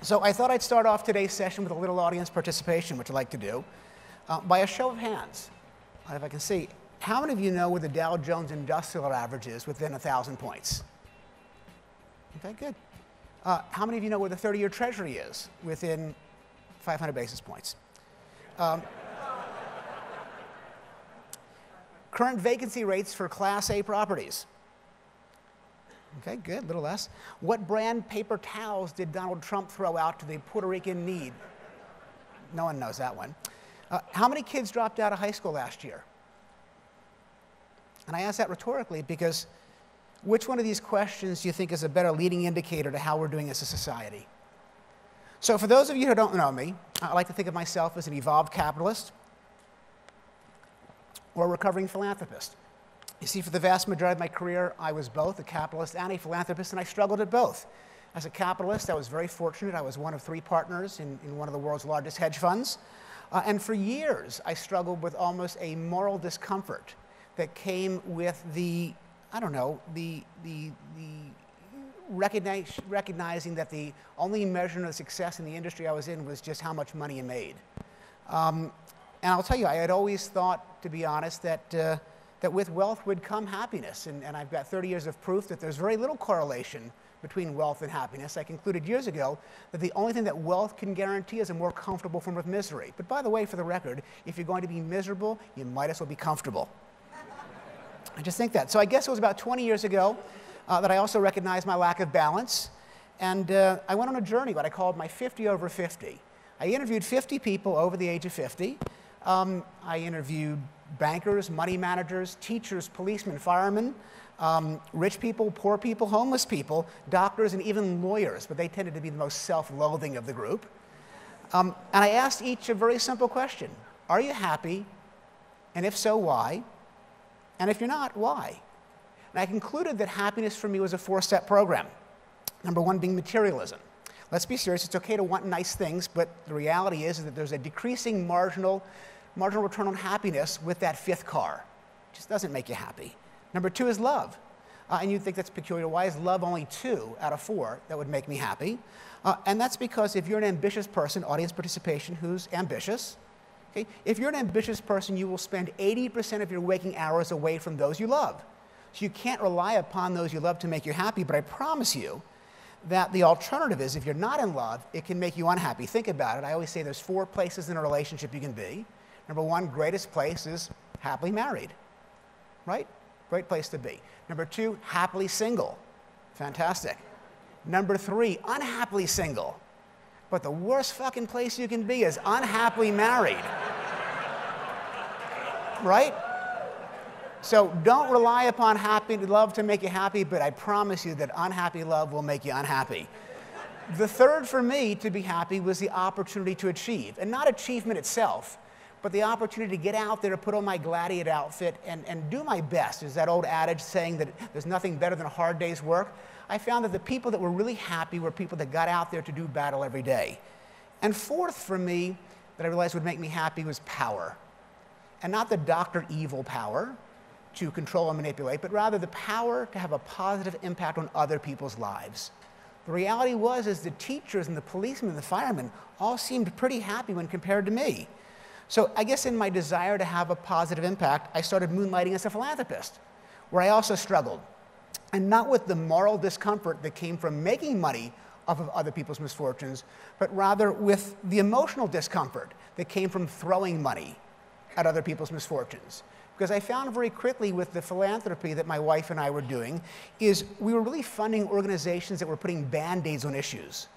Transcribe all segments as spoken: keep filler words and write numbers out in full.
So I thought I'd start off today's session with a little audience participation, which I like to do, uh, by a show of hands. If I can see, how many of you know where the Dow Jones Industrial Average is within one thousand points? Okay, good. Uh, how many of you know where the thirty-year Treasury is within five hundred basis points? Um, current vacancy rates for Class A properties. Okay, good, a little less. What brand paper towels did Donald Trump throw out to the Puerto Rican need? No one knows that one. Uh, how many kids dropped out of high school last year? And I ask that rhetorically because which one of these questions do you think is a better leading indicator to how we're doing as a society? So for those of you who don't know me, I like to think of myself as an evolved capitalist or a recovering philanthropist. You see, for the vast majority of my career, I was both a capitalist and a philanthropist, and I struggled at both. As a capitalist, I was very fortunate. I was one of three partners in, in one of the world's largest hedge funds. Uh, and for years, I struggled with almost a moral discomfort that came with the, I don't know, the, the, the recognize, recognizing that the only measurement of success in the industry I was in was just how much money you made. Um, and I'll tell you, I had always thought, to be honest, that uh, that with wealth would come happiness. And, and I've got thirty years of proof that there's very little correlation between wealth and happiness. I concluded years ago that the only thing that wealth can guarantee is a more comfortable form of misery. But by the way, for the record, if you're going to be miserable, you might as well be comfortable. I just think that. So I guess it was about twenty years ago uh, that I also recognized my lack of balance. And uh, I went on a journey, what I called my fifty over fifty. I interviewed fifty people over the age of fifty. Um, I interviewed bankers, money managers, teachers, policemen, firemen, um, rich people, poor people, homeless people, doctors, and even lawyers, but they tended to be the most self-loathing of the group. Um, and I asked each a very simple question. Are you happy? And if so, why? And if you're not, why? And I concluded that happiness for me was a four-step program. Number one being materialism. Let's be serious. It's okay to want nice things, but the reality is that there's a decreasing marginal marginal return on happiness with that fifth car. It just doesn't make you happy. Number two is love. Uh, and you'd think that's peculiar. Why is love only two out of four that would make me happy? Uh, and that's because if you're an ambitious person, audience participation, who's ambitious, okay, if you're an ambitious person, you will spend eighty percent of your waking hours away from those you love. So you can't rely upon those you love to make you happy, but I promise you that the alternative is if you're not in love, it can make you unhappy. Think about it. I always say there's four places in a relationship you can be. Number one, greatest place is happily married, right? Great place to be. Number two, happily single. Fantastic. Number three, unhappily single. But the worst fucking place you can be is unhappily married, right? So don't rely upon happy love to make you happy, but I promise you that unhappy love will make you unhappy. The third for me to be happy was the opportunity to achieve, and not achievement itself, but the opportunity to get out there, to put on my gladiator outfit and, and do my best. There's that old adage saying that there's nothing better than a hard day's work. I found that the people that were really happy were people that got out there to do battle every day. And fourth for me that I realized would make me happy was power. And not the Doctor Evil power to control and manipulate, but rather the power to have a positive impact on other people's lives. The reality was is the teachers and the policemen and the firemen all seemed pretty happy when compared to me. So I guess in my desire to have a positive impact, I started moonlighting as a philanthropist, where I also struggled. And not with the moral discomfort that came from making money off of other people's misfortunes, but rather with the emotional discomfort that came from throwing money at other people's misfortunes. Because I found very quickly with the philanthropy that my wife and I were doing is we were really funding organizations that were putting Band-Aids on issues.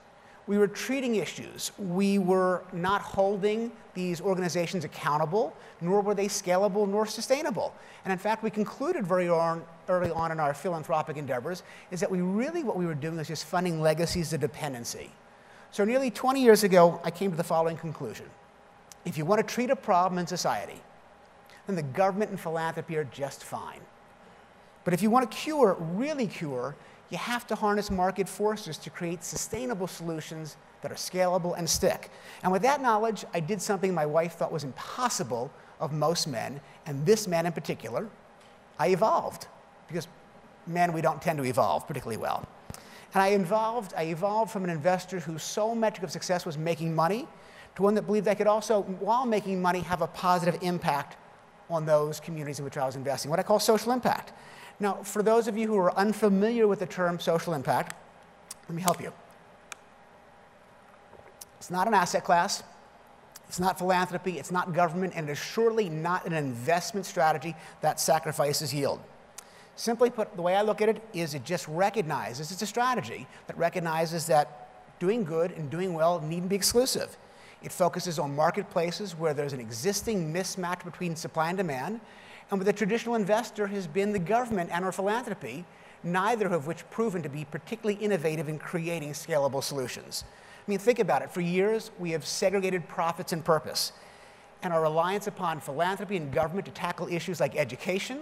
We were treating issues. We were not holding these organizations accountable, nor were they scalable nor sustainable. And in fact, we concluded very on, early on in our philanthropic endeavors is that we really, what we were doing was just funding legacies of dependency. So nearly twenty years ago, I came to the following conclusion. If you want to treat a problem in society, then the government and philanthropy are just fine. But if you want to cure, really cure, you have to harness market forces to create sustainable solutions that are scalable and stick. And with that knowledge, I did something my wife thought was impossible of most men, and this man in particular, I evolved, because men, we don't tend to evolve particularly well. And I evolved, I evolved from an investor whose sole metric of success was making money to one that believed I could also, while making money, have a positive impact on those communities in which I was investing, what I call social impact. Now, for those of you who are unfamiliar with the term social impact, let me help you. It's not an asset class. It's not philanthropy. It's not government. And it is surely not an investment strategy that sacrifices yield. Simply put, the way I look at it is it just recognizes, it's a strategy that recognizes that doing good and doing well needn't be exclusive. It focuses on marketplaces where there's an existing mismatch between supply and demand, and where the traditional investor has been the government and or philanthropy, neither of which proven to be particularly innovative in creating scalable solutions. I mean, think about it. For years, we have segregated profits and purpose, and our reliance upon philanthropy and government to tackle issues like education,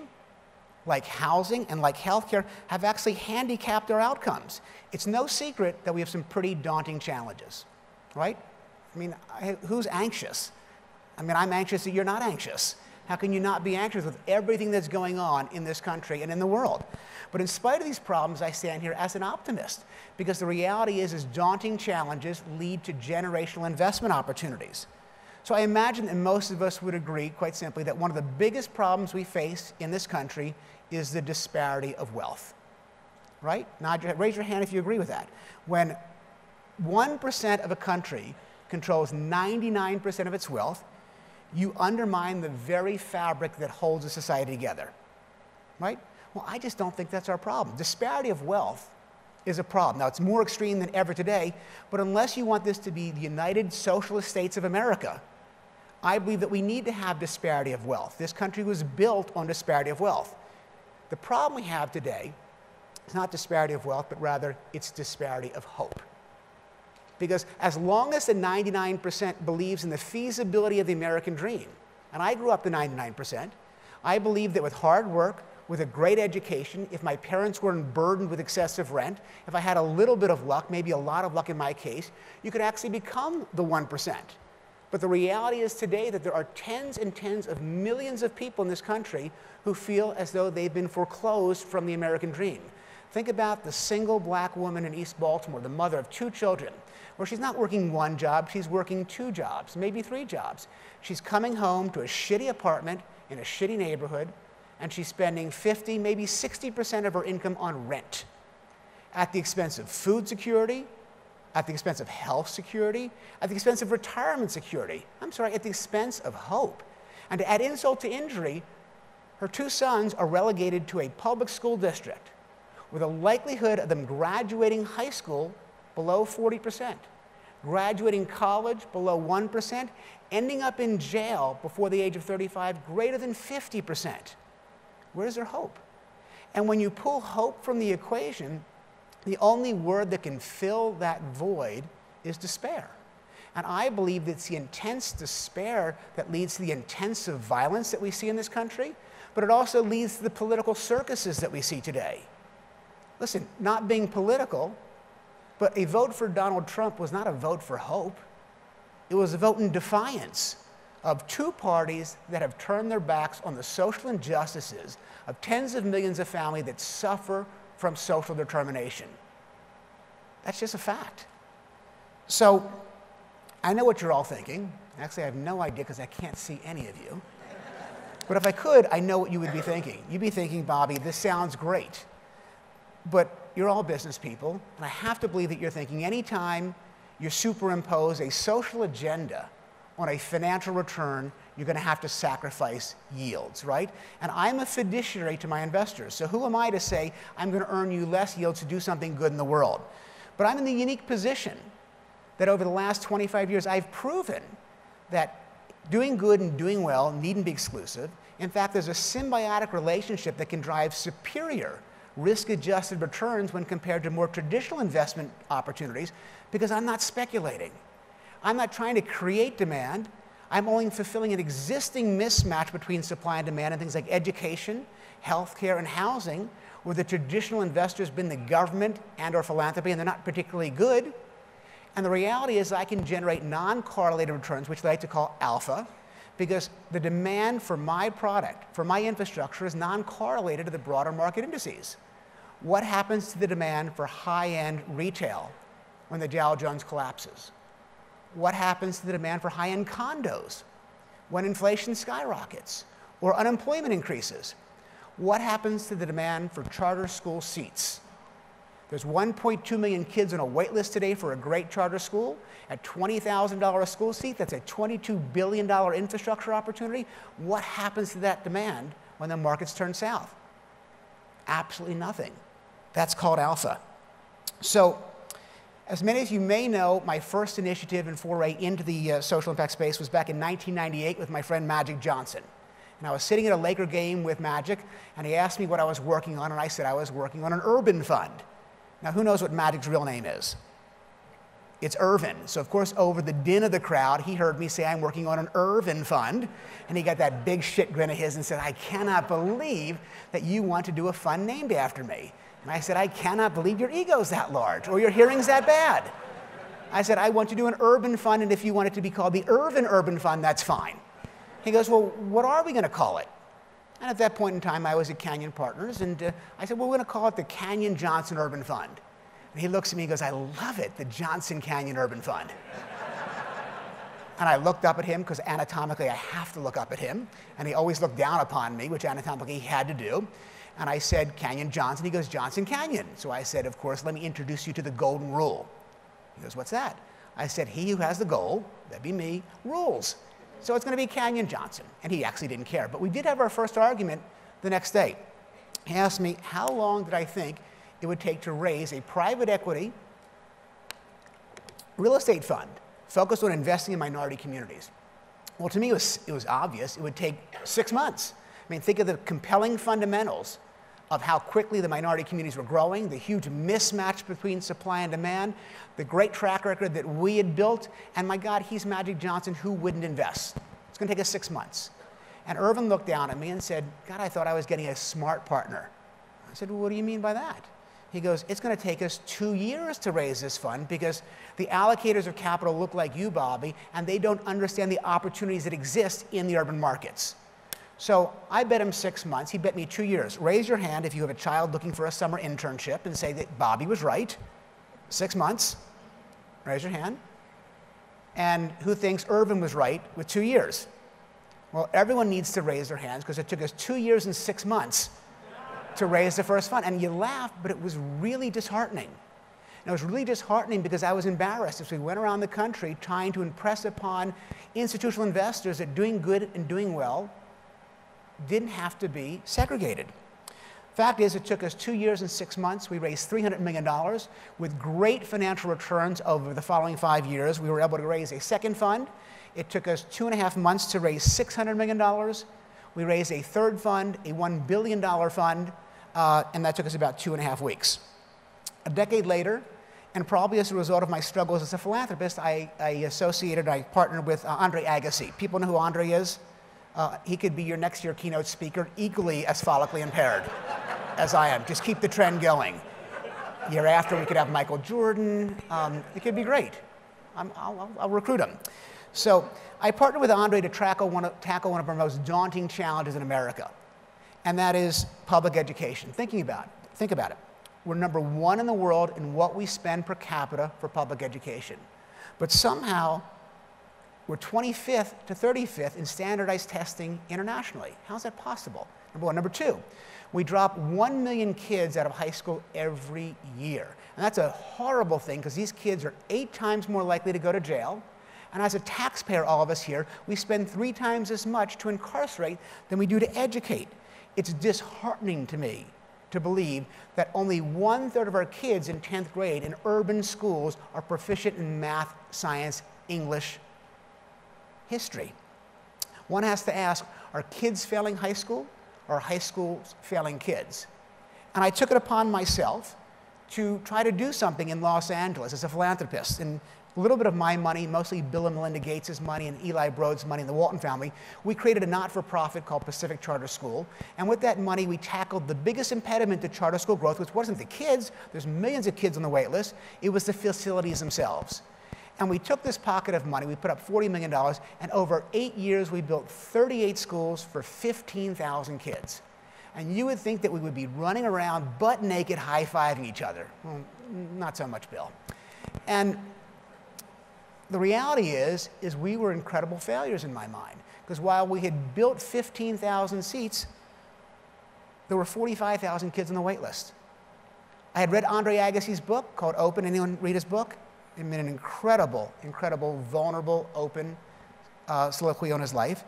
like housing, and like healthcare have actually handicapped our outcomes. It's no secret that we have some pretty daunting challenges, right? I mean, I, who's anxious? I mean, I'm anxious that you're not anxious. How can you not be anxious with everything that's going on in this country and in the world? But in spite of these problems, I stand here as an optimist, because the reality is, is daunting challenges lead to generational investment opportunities. So I imagine that most of us would agree, quite simply, that one of the biggest problems we face in this country is the disparity of wealth, right? Nod your, raise your hand if you agree with that. When one percent of a country controls ninety-nine percent of its wealth, you undermine the very fabric that holds a society together, right? Well, I just don't think that's our problem. Disparity of wealth is a problem. Now, it's more extreme than ever today, but unless you want this to be the United Socialist States of America, I believe that we need to have disparity of wealth. This country was built on disparity of wealth. The problem we have today is not disparity of wealth, but rather it's disparity of hope. Because as long as the ninety-nine percent believes in the feasibility of the American dream, and I grew up the ninety-nine percent, I believe that with hard work, with a great education, if my parents weren't burdened with excessive rent, if I had a little bit of luck, maybe a lot of luck in my case, you could actually become the one percent. But the reality is today that there are tens and tens of millions of people in this country who feel as though they've been foreclosed from the American dream. Think about the single black woman in East Baltimore, the mother of two children, where she's not working one job, she's working two jobs, maybe three jobs. She's coming home to a shitty apartment in a shitty neighborhood, and she's spending fifty, maybe sixty percent of her income on rent, at the expense of food security, at the expense of health security, at the expense of retirement security. I'm sorry, at the expense of hope. And to add insult to injury, her two sons are relegated to a public school district with a likelihood of them graduating high school below forty percent, graduating college below one percent, ending up in jail before the age of thirty-five greater than fifty percent. Where's their hope? And when you pull hope from the equation, the only word that can fill that void is despair. And I believe that it's the intense despair that leads to the intensive violence that we see in this country, but it also leads to the political circuses that we see today. Listen, not being political, but a vote for Donald Trump was not a vote for hope. It was a vote in defiance of two parties that have turned their backs on the social injustices of tens of millions of families that suffer from social determination. That's just a fact. So I know what you're all thinking. Actually, I have no idea because I can't see any of you. But if I could, I know what you would be thinking. You'd be thinking, Bobby, this sounds great. But you're all business people, and I have to believe that you're thinking anytime you superimpose a social agenda on a financial return, you're going to have to sacrifice yields, right? And I'm a fiduciary to my investors, so who am I to say I'm going to earn you less yields to do something good in the world? But I'm in the unique position that over the last twenty-five years, I've proven that doing good and doing well needn't be exclusive. In fact, there's a symbiotic relationship that can drive superior risk-adjusted returns when compared to more traditional investment opportunities, because I'm not speculating. I'm not trying to create demand. I'm only fulfilling an existing mismatch between supply and demand in things like education, healthcare, and housing, where the traditional investor has been the government and or philanthropy, and they're not particularly good. And the reality is I can generate non-correlated returns, which I like to call alpha, because the demand for my product, for my infrastructure, is non-correlated to the broader market indices. what happens to the demand for high-end retail when the Dow Jones collapses? What happens to the demand for high-end condos when inflation skyrockets or unemployment increases? What happens to the demand for charter school seats? There's one point two million kids on a wait list today for a great charter school. At twenty thousand dollars a school seat, that's a twenty-two billion dollars infrastructure opportunity. What happens to that demand when the markets turn south? Absolutely nothing. That's called alpha. So, as many of you may know, my first initiative and foray into the uh, social impact space was back in nineteen ninety-eight with my friend Magic Johnson. And I was sitting at a Laker game with Magic, and he asked me what I was working on, and I said I was working on an urban fund. Now, who knows what Magic's real name is? It's Irvin. So, of course, over the din of the crowd, he heard me say I'm working on an Irvin fund, and he got that big shit grin of his and said, I cannot believe that you want to do a fund named after me. And I said, I cannot believe your ego's that large or your hearing's that bad. I said, I want to do an urban fund, and if you want it to be called the Irvin Urban Fund, that's fine. He goes, well, what are we going to call it? And at that point in time, I was at Canyon Partners, and uh, I said, well, we're going to call it the Canyon Johnson Urban Fund. And he looks at me and goes, I love it, the Johnson Canyon Urban Fund. And I looked up at him, because anatomically I have to look up at him, and he always looked down upon me, which anatomically he had to do. And I said, Canyon Johnson. He goes, Johnson Canyon. So I said, of course, let me introduce you to the golden rule. He goes, what's that? I said, he who has the goal, that'd be me, rules. So it's going to be Canyon Johnson. And he actually didn't care. But we did have our first argument the next day. He asked me, how long did I think it would take to raise a private equity real estate fund focused on investing in minority communities? Well, to me, it was, it was obvious. It would take six months. I mean, think of the compelling fundamentals of how quickly the minority communities were growing, the huge mismatch between supply and demand, the great track record that we had built, and my God, he's Magic Johnson, who wouldn't invest? It's gonna take us six months. And Irvin looked down at me and said, God, I thought I was getting a smart partner. I said, well, what do you mean by that? He goes, it's gonna take us two years to raise this fund because the allocators of capital look like you, Bobby, and they don't understand the opportunities that exist in the urban markets. So I bet him six months, he bet me two years. Raise your hand if you have a child looking for a summer internship and say that Bobby was right, six months, raise your hand. And who thinks Irvin was right with two years? Well, everyone needs to raise their hands because it took us two years and six months to raise the first fund. And you laugh, but it was really disheartening. And it was really disheartening because I was embarrassed as we went around the country trying to impress upon institutional investors that doing good and doing well didn't have to be segregated. Fact is, it took us two years and six months. We raised three hundred million dollars with great financial returns over the following five years. We were able to raise a second fund. It took us two and a half months to raise six hundred million dollars. We raised a third fund, a one billion dollar fund, uh, and that took us about two and a half weeks. A decade later, and probably as a result of my struggles as a philanthropist, I, I associated, I partnered with uh, Andre Agassi. People know who Andre is? Uh, he could be your next year keynote speaker, equally as follically impaired as I am. Just keep the trend going. Year after, we could have Michael Jordan. Um, it could be great. I'm, I'll, I'll recruit him. So I partnered with Andre to tackle one, of, tackle one of our most daunting challenges in America, and that is public education. Thinking about it, think about it. We're number one in the world in what we spend per capita for public education, but somehow we're twenty-fifth to thirty-fifth in standardized testing internationally. How's that possible? Number one. Number two, we drop one million kids out of high school every year. And that's a horrible thing because these kids are eight times more likely to go to jail. And as a taxpayer, all of us here, we spend three times as much to incarcerate than we do to educate. It's disheartening to me to believe that only one third of our kids in tenth grade in urban schools are proficient in math, science, English, history. One has to ask, are kids failing high school or are high schools failing kids? And I took it upon myself to try to do something in Los Angeles as a philanthropist. And a little bit of my money, mostly Bill and Melinda Gates' money and Eli Broad's money and the Walton family, we created a not-for-profit called Pacific Charter School. And with that money, we tackled the biggest impediment to charter school growth, which wasn't the kids. There's millions of kids on the wait list. It was the facilities themselves. And we took this pocket of money, we put up forty million dollars, and over eight years we built thirty-eight schools for fifteen thousand kids. and you would think that we would be running around butt naked high-fiving each other. Well, not so much, Bill. And the reality is, is we were incredible failures in my mind, because while we had built fifteen thousand seats, there were forty-five thousand kids on the wait list. I had read Andre Agassi's book called Open. Anyone read his book? It meant an incredible, incredible, vulnerable, open uh, soliloquy on his life.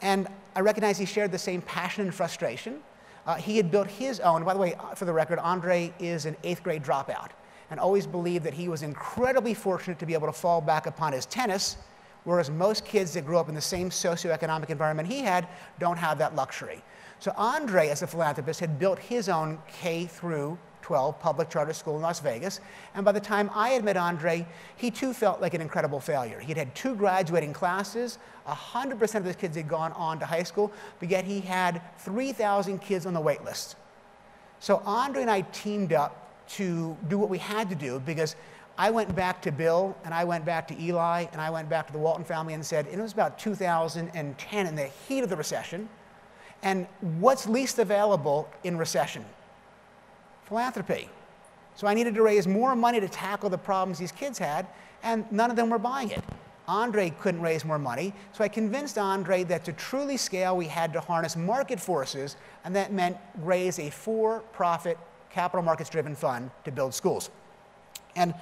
And I recognize he shared the same passion and frustration. Uh, he had built his own. By the way, for the record, Andre is an eighth grade dropout and always believed that he was incredibly fortunate to be able to fall back upon his tennis, whereas most kids that grew up in the same socioeconomic environment he had don't have that luxury. So Andre, as a philanthropist, had built his own K through twelve public charter school in Las Vegas. And by the time I had met Andre, he too felt like an incredible failure. He'd had two graduating classes, one hundred percent of his kids had gone on to high school, but yet he had three thousand kids on the wait list. So Andre and I teamed up to do what we had to do, because I went back to Bill, and I went back to Eli, and I went back to the Walton family and said, and it was about two thousand ten in the heat of the recession, and what's least available in recession? Philanthropy. So I needed to raise more money to tackle the problems these kids had, and none of them were buying it. Andre couldn't raise more money, so I convinced Andre that to truly scale, we had to harness market forces, and that meant raise a for-profit capital markets-driven fund to build schools. And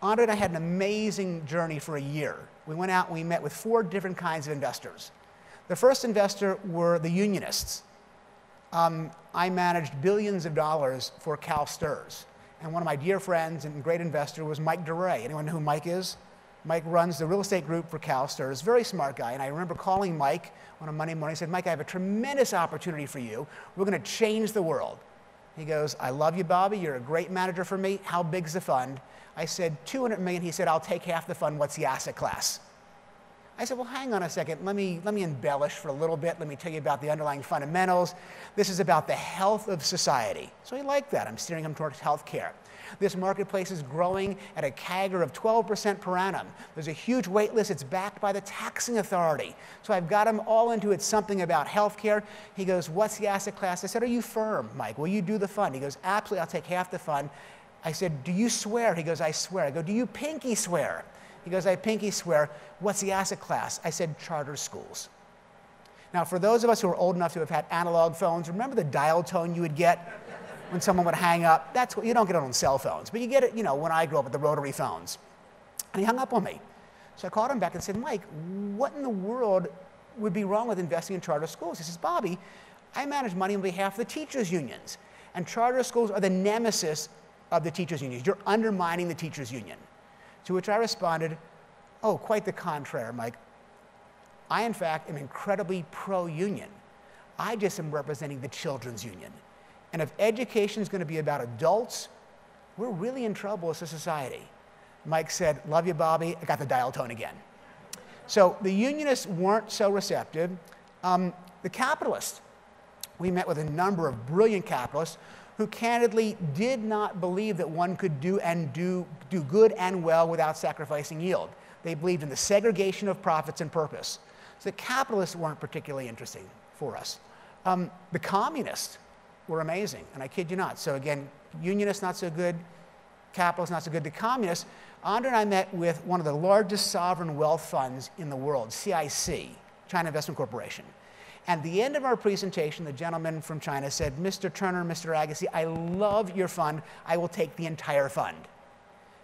Andre and I had an amazing journey for a year. We went out and we met with four different kinds of investors. The first investor were the unionists. Um, I managed billions of dollars for CalSTRS. And one of my dear friends and great investor was Mike DeRay. Anyone know who Mike is? Mike runs the real estate group for CalSTRS, very smart guy. And I remember calling Mike on a Monday morning and said, Mike, I have a tremendous opportunity for you. We're going to change the world. He goes, I love you, Bobby. You're a great manager for me. How big's the fund? I said, two hundred million dollars. He said, I'll take half the fund. What's the asset class? I said, well, hang on a second. Let me, let me embellish for a little bit. Let me tell you about the underlying fundamentals. This is about the health of society. So he liked that. I'm steering him towards healthcare. This marketplace is growing at a C A G R of twelve percent per annum. There's a huge wait list. It's backed by the taxing authority. So I've got him all into it, something about healthcare. He goes, what's the asset class? I said, are you firm, Mike? Will you do the fund? He goes, absolutely, I'll take half the fund. I said, do you swear? He goes, I swear. I go, do you pinky swear? He goes, I pinky swear. What's the asset class? I said, charter schools. Now, for those of us who are old enough to have had analog phones, remember the dial tone you would get when someone would hang up? That's what, you don't get it on cell phones, but you get it, you know, when I grew up with the rotary phones. And he hung up on me. So I called him back and said, Mike, what in the world would be wrong with investing in charter schools? He says, Bobby, I manage money on behalf of the teachers' unions, and charter schools are the nemesis of the teachers' unions. You're undermining the teachers' union. To which I responded, oh, quite the contrary, Mike. I, in fact, am incredibly pro-union. I just am representing the children's union. And if education is going to be about adults, we're really in trouble as a society. Mike said, love you, Bobby. I got the dial tone again. So the unionists weren't so receptive. Um, the capitalists, we met with a number of brilliant capitalists who candidly did not believe that one could do and do, do good and well without sacrificing yield. They believed in the segregation of profits and purpose. So the capitalists weren't particularly interesting for us. Um, the communists were amazing, and I kid you not. So again, unionists not so good, capitalists not so good. The communists, Andre and I met with one of the largest sovereign wealth funds in the world, C I C, China Investment Corporation. At the end of our presentation, the gentleman from China said, Mister Turner, Mister Agassi, I love your fund. I will take the entire fund.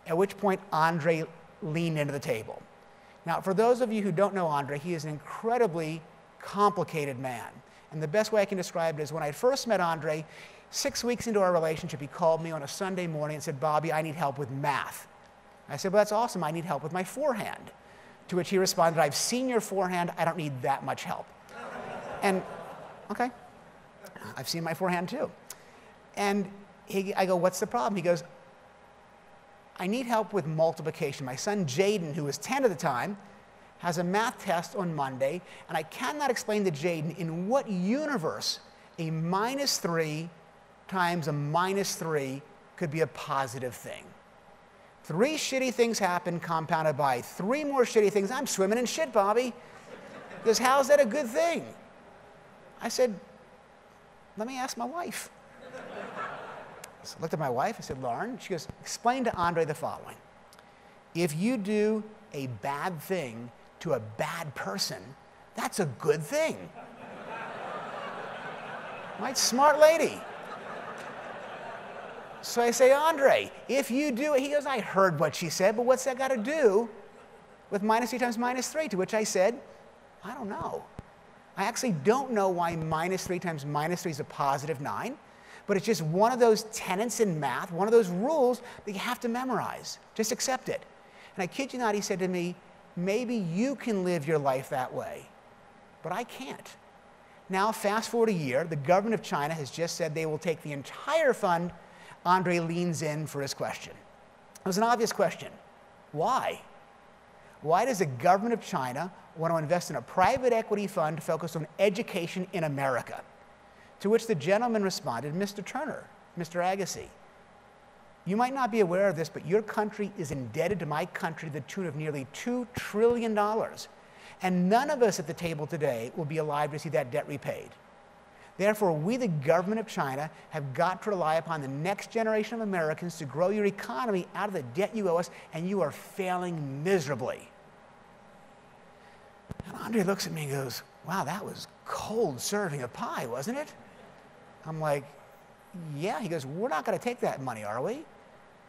At which point, Andre leaned into the table. Now, for those of you who don't know Andre, he is an incredibly complicated man. And the best way I can describe it is when I first met Andre, six weeks into our relationship, he called me on a Sunday morning and said, Bobby, I need help with math. I said, well, that's awesome. I need help with my forehand. To which he responded, I've seen your forehand. I don't need that much help. And, okay, I've seen my forehand too. And he, I go, what's the problem? He goes, I need help with multiplication. My son Jaden, who was ten at the time, has a math test on Monday, and I cannot explain to Jaden in what universe a minus three times a minus three could be a positive thing. Three shitty things happen compounded by three more shitty things. I'm swimming in shit, Bobby. He goes, how's that a good thing? I said, let me ask my wife. So I looked at my wife, I said, Lauren, she goes, explain to Andre the following. If you do a bad thing to a bad person, that's a good thing. My smart lady. So I say, Andre, if you do it, he goes, I heard what she said, but what's that got to do with minus three times minus three? To which I said, I don't know. I actually don't know why minus three times minus three is a positive nine, but it's just one of those tenets in math, one of those rules that you have to memorize. Just accept it. And I kid you not, he said to me, maybe you can live your life that way, but I can't. Now, fast forward a year, the government of China has just said they will take the entire fund. Andre leans in for his question. It was an obvious question. Why? Why does the government of China want to invest in a private equity fund focused on education in America? To which the gentleman responded, Mister Turner, Mister Agassi, you might not be aware of this, but your country is indebted to my country to the tune of nearly two trillion dollars. And none of us at the table today will be alive to see that debt repaid. Therefore, we, the government of China, have got to rely upon the next generation of Americans to grow your economy out of the debt you owe us, and you are failing miserably. And Andre looks at me and goes, wow, that was cold serving of pie, wasn't it? I'm like, yeah. He goes, we're not going to take that money, are we?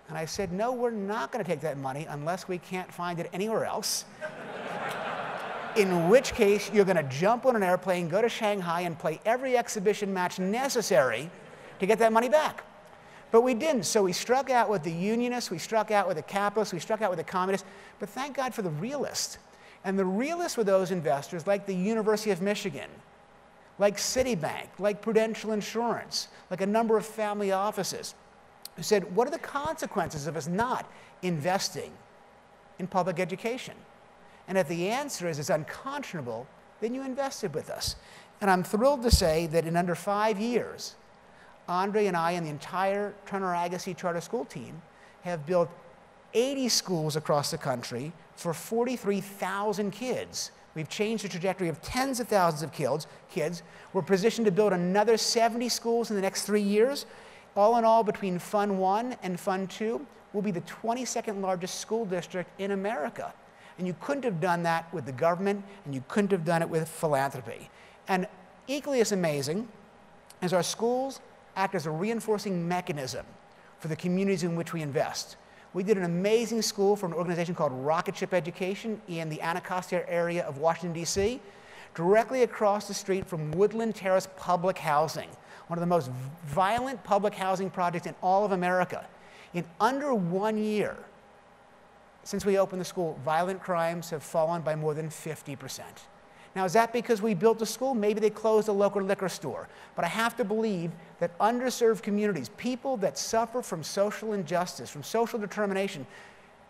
And I said, no, we're not going to take that money unless we can't find it anywhere else. In which case, you're going to jump on an airplane, go to Shanghai, and play every exhibition match necessary to get that money back. But we didn't. So we struck out with the unionists, we struck out with the capitalists, we struck out with the communists. But thank God for the realists. And the realists were those investors like the University of Michigan, like Citibank, like Prudential Insurance, like a number of family offices, who said, what are the consequences of us not investing in public education? And if the answer is it's unconscionable, then you invested with us. And I'm thrilled to say that in under five years, Andre and I and the entire Turner Agassi Charter School team have built eighty schools across the country for forty-three thousand kids. We've changed the trajectory of tens of thousands of kids. We're positioned to build another seventy schools in the next three years. All in all, between Fund One and Fund Two, we'll be the twenty-second largest school district in America. And you couldn't have done that with the government, and you couldn't have done it with philanthropy. And equally as amazing is our schools act as a reinforcing mechanism for the communities in which we invest. We did an amazing school for an organization called Rocket Ship Education in the Anacostia area of Washington, D C, directly across the street from Woodland Terrace Public Housing, one of the most violent public housing projects in all of America. In under one year, since we opened the school, violent crimes have fallen by more than fifty percent. Now, is that because we built the school? Maybe they closed a local liquor store. But I have to believe that underserved communities, people that suffer from social injustice, from social determination,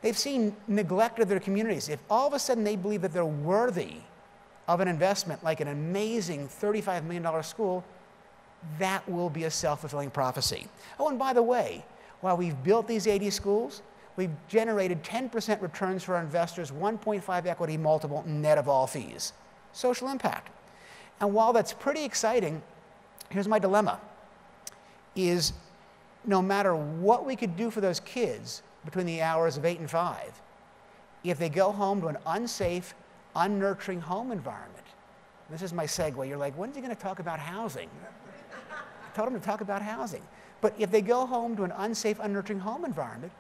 they've seen neglect of their communities. If all of a sudden they believe that they're worthy of an investment, like an amazing thirty-five million dollar school, that will be a self-fulfilling prophecy. Oh, and by the way, while we've built these eighty schools, we've generated ten percent returns for our investors, one point five equity multiple net of all fees. Social impact. And while that's pretty exciting, here's my dilemma, is no matter what we could do for those kids between the hours of eight and five, if they go home to an unsafe, unnurturing home environment, this is my segue, you're like, when's he going to talk about housing? I told him to talk about housing. But if they go home to an unsafe, unnurturing home environment,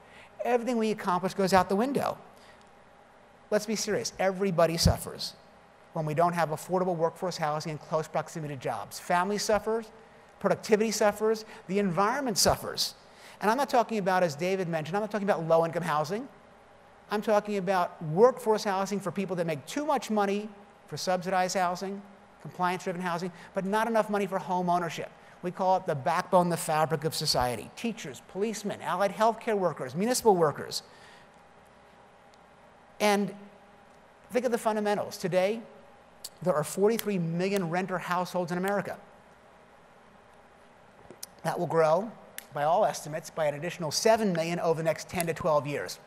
everything we accomplish goes out the window. Let's be serious. Everybody suffers when we don't have affordable workforce housing in close proximity to jobs. Family suffers, productivity suffers, the environment suffers. And I'm not talking about, as David mentioned, I'm not talking about low-income housing. I'm talking about workforce housing for people that make too much money for subsidized housing, compliance-driven housing, but not enough money for home ownership. We call it the backbone, the fabric of society. Teachers, policemen, allied healthcare workers, municipal workers. And think of the fundamentals. Today, there are forty-three million renter households in America. That will grow, by all estimates, by an additional seven million over the next ten to twelve years.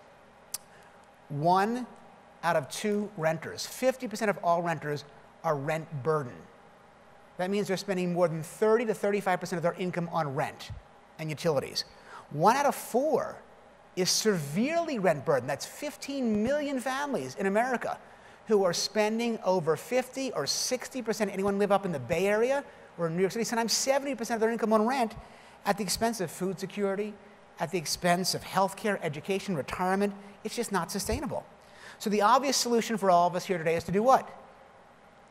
One out of two renters, fifty percent of all renters, are rent burdened. that means they're spending more than thirty to thirty-five percent of their income on rent and utilities. One out of four is severely rent burdened. That's fifteen million families in America who are spending over fifty or sixty percent. Anyone live up in the Bay Area or in New York City? Sometimes seventy percent of their income on rent, at the expense of food security, at the expense of healthcare, education, retirement. It's just not sustainable. So the obvious solution for all of us here today is to do what?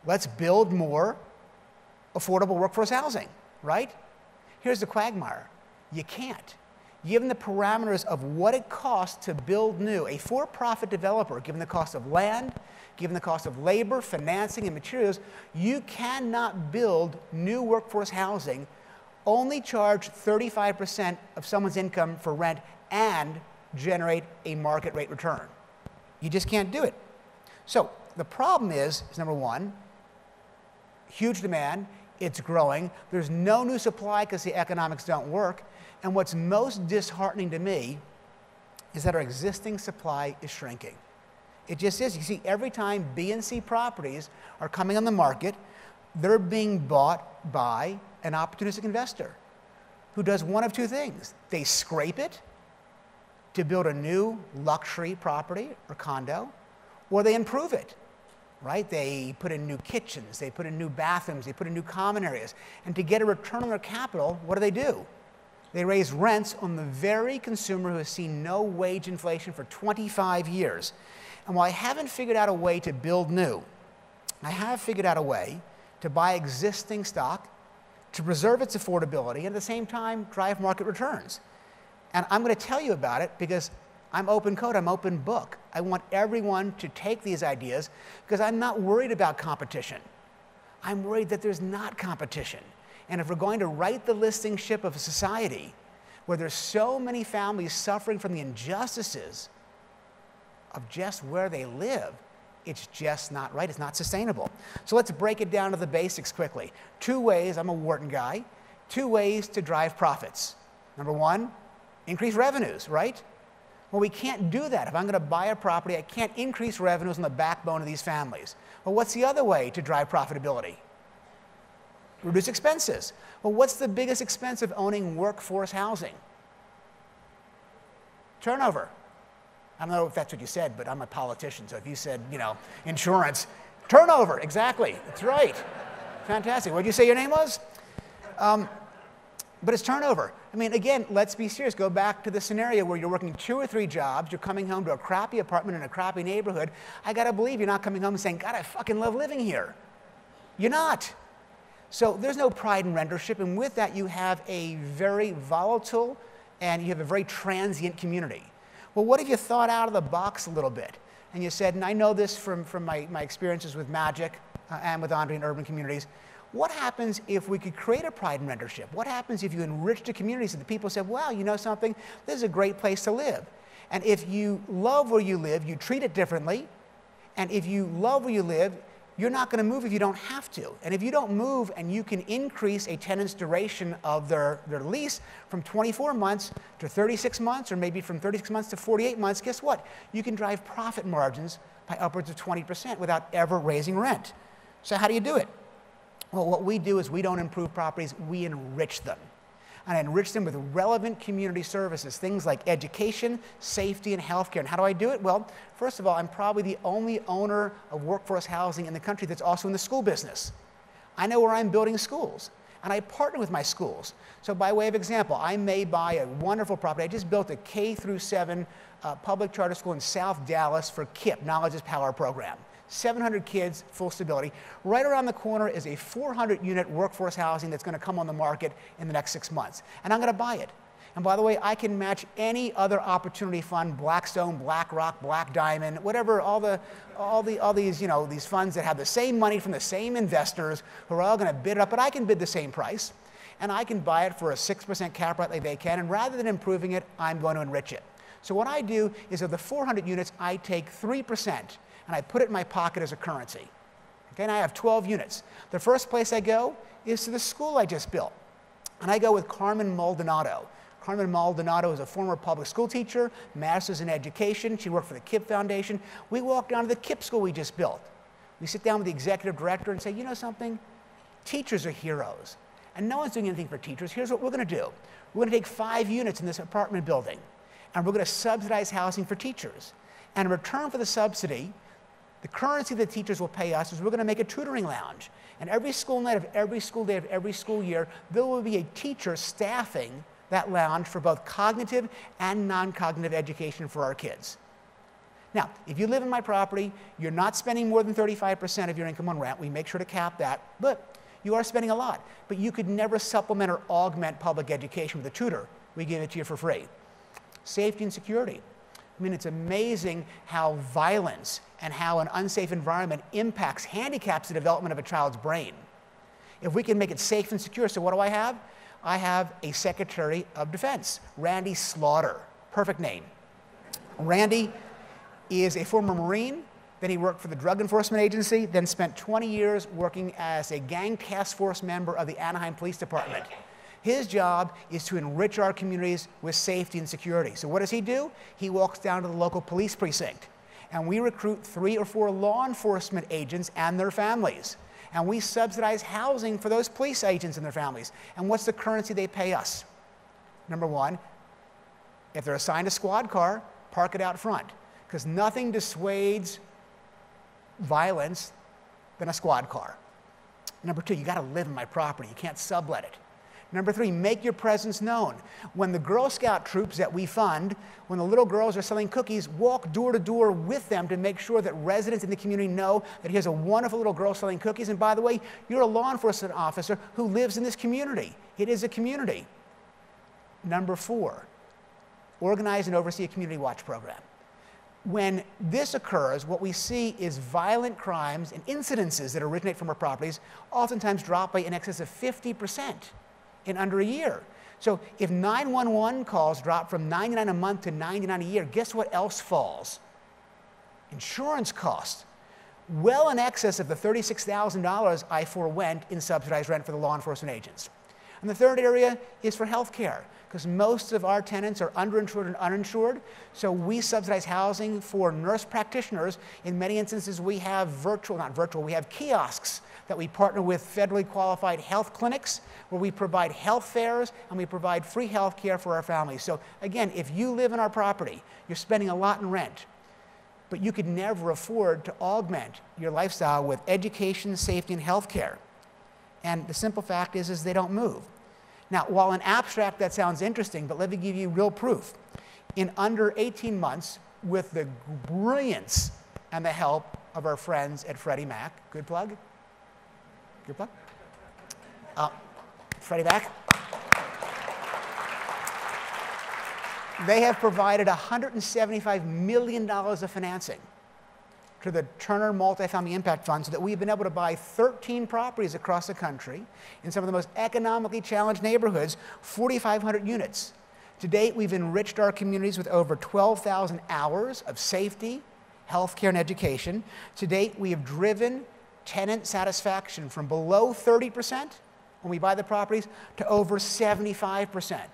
Let's build more affordable workforce housing, right? Here's the quagmire. You can't. Given the parameters of what it costs to build new, a for-profit developer, given the cost of land, given the cost of labor, financing, and materials, you cannot build new workforce housing, only charge thirty-five percent of someone's income for rent, and generate a market rate return. You just can't do it. So the problem is, is number one, huge demand, it's growing, there's no new supply because the economics don't work, and what's most disheartening to me is that our existing supply is shrinking. It just is. You see, every time B and C properties are coming on the market, they're being bought by an opportunistic investor who does one of two things. They scrape it to build a new luxury property or condo, or they improve it, right? They put in new kitchens, they put in new bathrooms, they put in new common areas. And to get a return on their capital, what do they do? They raise rents on the very consumer who has seen no wage inflation for twenty-five years. And while I haven't figured out a way to build new, I have figured out a way to buy existing stock, to preserve its affordability, and at the same time, drive market returns. And I'm going to tell you about it because I'm open code, I'm open book. I want everyone to take these ideas because I'm not worried about competition. I'm worried that there's not competition. And if we're going to right the listing ship of a society where there's so many families suffering from the injustices of just where they live, it's just not right. It's not sustainable. So let's break it down to the basics quickly. Two ways, I'm a Wharton guy, two ways to drive profits. Number one, increase revenues, right? Well, we can't do that. If I'm going to buy a property, I can't increase revenues on the backbone of these families. Well, what's the other way to drive profitability? Reduce expenses. Well, what's the biggest expense of owning workforce housing? Turnover. I don't know if that's what you said, but I'm a politician, so if you said, you know, insurance, turnover, exactly, that's right. Fantastic. What did you say your name was? Um, but it's turnover. I mean, again, let's be serious. Go back to the scenario where you're working two or three jobs, you're coming home to a crappy apartment in a crappy neighborhood. I gotta believe you're not coming home and saying, God, I fucking love living here. You're not. So there's no pride in rentership, and with that, you have a very volatile and you have a very transient community. Well, what if you thought out of the box a little bit? And you said, and I know this from, from my, my experiences with Magic uh, and with Andre in urban communities, what happens if we could create a pride in rentership? What happens if you enrich the community so the people said, wow, you know something? This is a great place to live. And if you love where you live, you treat it differently. And if you love where you live, you're not going to move if you don't have to. And if you don't move and you can increase a tenant's duration of their, their lease from twenty-four months to thirty-six months, or maybe from thirty-six months to forty-eight months, guess what? You can drive profit margins by upwards of twenty percent without ever raising rent. So how do you do it? Well, what we do is we don't improve properties, we enrich them. And I enrich them with relevant community services, things like education, safety, and healthcare. And how do I do it? Well, first of all, I'm probably the only owner of workforce housing in the country that's also in the school business. I know where I'm building schools, and I partner with my schools. So by way of example, I may buy a wonderful property. I just built a K through seven uh, public charter school in South Dallas for KIPP, Knowledge is Power program. seven hundred kids, full stability. Right around the corner is a four hundred unit workforce housing that's going to come on the market in the next six months. And I'm going to buy it. And by the way, I can match any other opportunity fund, Blackstone, BlackRock, Black Diamond, whatever, all the, all the, all these, you know, these funds that have the same money from the same investors who are all going to bid it up, but I can bid the same price. And I can buy it for a six percent cap rate like they can. And rather than improving it, I'm going to enrich it. So what I do is of the four hundred units, I take three percent. And I put it in my pocket as a currency. Okay, and I have twelve units. The first place I go is to the school I just built. And I go with Carmen Maldonado. Carmen Maldonado is a former public school teacher, master's in education. She worked for the KIPP Foundation. We walk down to the KIPP school we just built. We sit down with the executive director and say, you know something? Teachers are heroes, and no one's doing anything for teachers. Here's what we're going to do. We're going to take five units in this apartment building, and we're going to subsidize housing for teachers. And in return for the subsidy, the currency that teachers will pay us is we're going to make a tutoring lounge. And every school night of every school day of every school year, there will be a teacher staffing that lounge for both cognitive and non-cognitive education for our kids. Now, if you live in my property, you're not spending more than thirty-five percent of your income on rent. We make sure to cap that, but you are spending a lot. But you could never supplement or augment public education with a tutor. We give it to you for free. Safety and security. I mean, it's amazing how violence and how an unsafe environment impacts, handicaps the development of a child's brain. If we can make it safe and secure, so what do I have? I have a Secretary of Defense, Randy Slaughter. Perfect name. Randy is a former Marine. Then he worked for the Drug Enforcement Agency, then spent twenty years working as a gang task force member of the Anaheim Police Department. His job is to enrich our communities with safety and security. So what does he do? He walks down to the local police precinct, and we recruit three or four law enforcement agents and their families. And we subsidize housing for those police agents and their families. And what's the currency they pay us? Number one, if they're assigned a squad car, park it out front, because nothing dissuades violence than a squad car. Number two, you got to live in my property. You can't sublet it. Number three, make your presence known. When the Girl Scout troops that we fund, when the little girls are selling cookies, walk door to door with them to make sure that residents in the community know that here's a wonderful little girl selling cookies. And by the way, you're a law enforcement officer who lives in this community. It is a community. Number four, organize and oversee a community watch program. When this occurs, what we see is violent crimes and incidences that originate from our properties oftentimes drop by in excess of fifty percent. In under a year. So if nine one one calls drop from ninety-nine a month to ninety-nine a year, guess what else falls? Insurance costs, well in excess of the thirty-six thousand dollars I forewent in subsidized rent for the law enforcement agents. And the third area is for health care, because most of our tenants are underinsured and uninsured. So we subsidize housing for nurse practitioners. In many instances, we have virtual, not virtual, we have kiosks that we partner with federally qualified health clinics, where we provide health fairs and we provide free health care for our families. So again, if you live in our property, you're spending a lot in rent, but you could never afford to augment your lifestyle with education, safety, and health care. And the simple fact is, is they don't move. Now, while in abstract that sounds interesting, but let me give you real proof. In under eighteen months, with the brilliance and the help of our friends at Freddie Mac, good plug, good plug, uh, Freddie Mac, they have provided one hundred seventy-five million dollars of financing to the Turner Multifamily Impact Fund, so that we've been able to buy thirteen properties across the country in some of the most economically challenged neighborhoods, forty-five hundred units. To date, we've enriched our communities with over twelve thousand hours of safety, healthcare, and education. To date, we have driven tenant satisfaction from below thirty percent when we buy the properties to over seventy-five percent.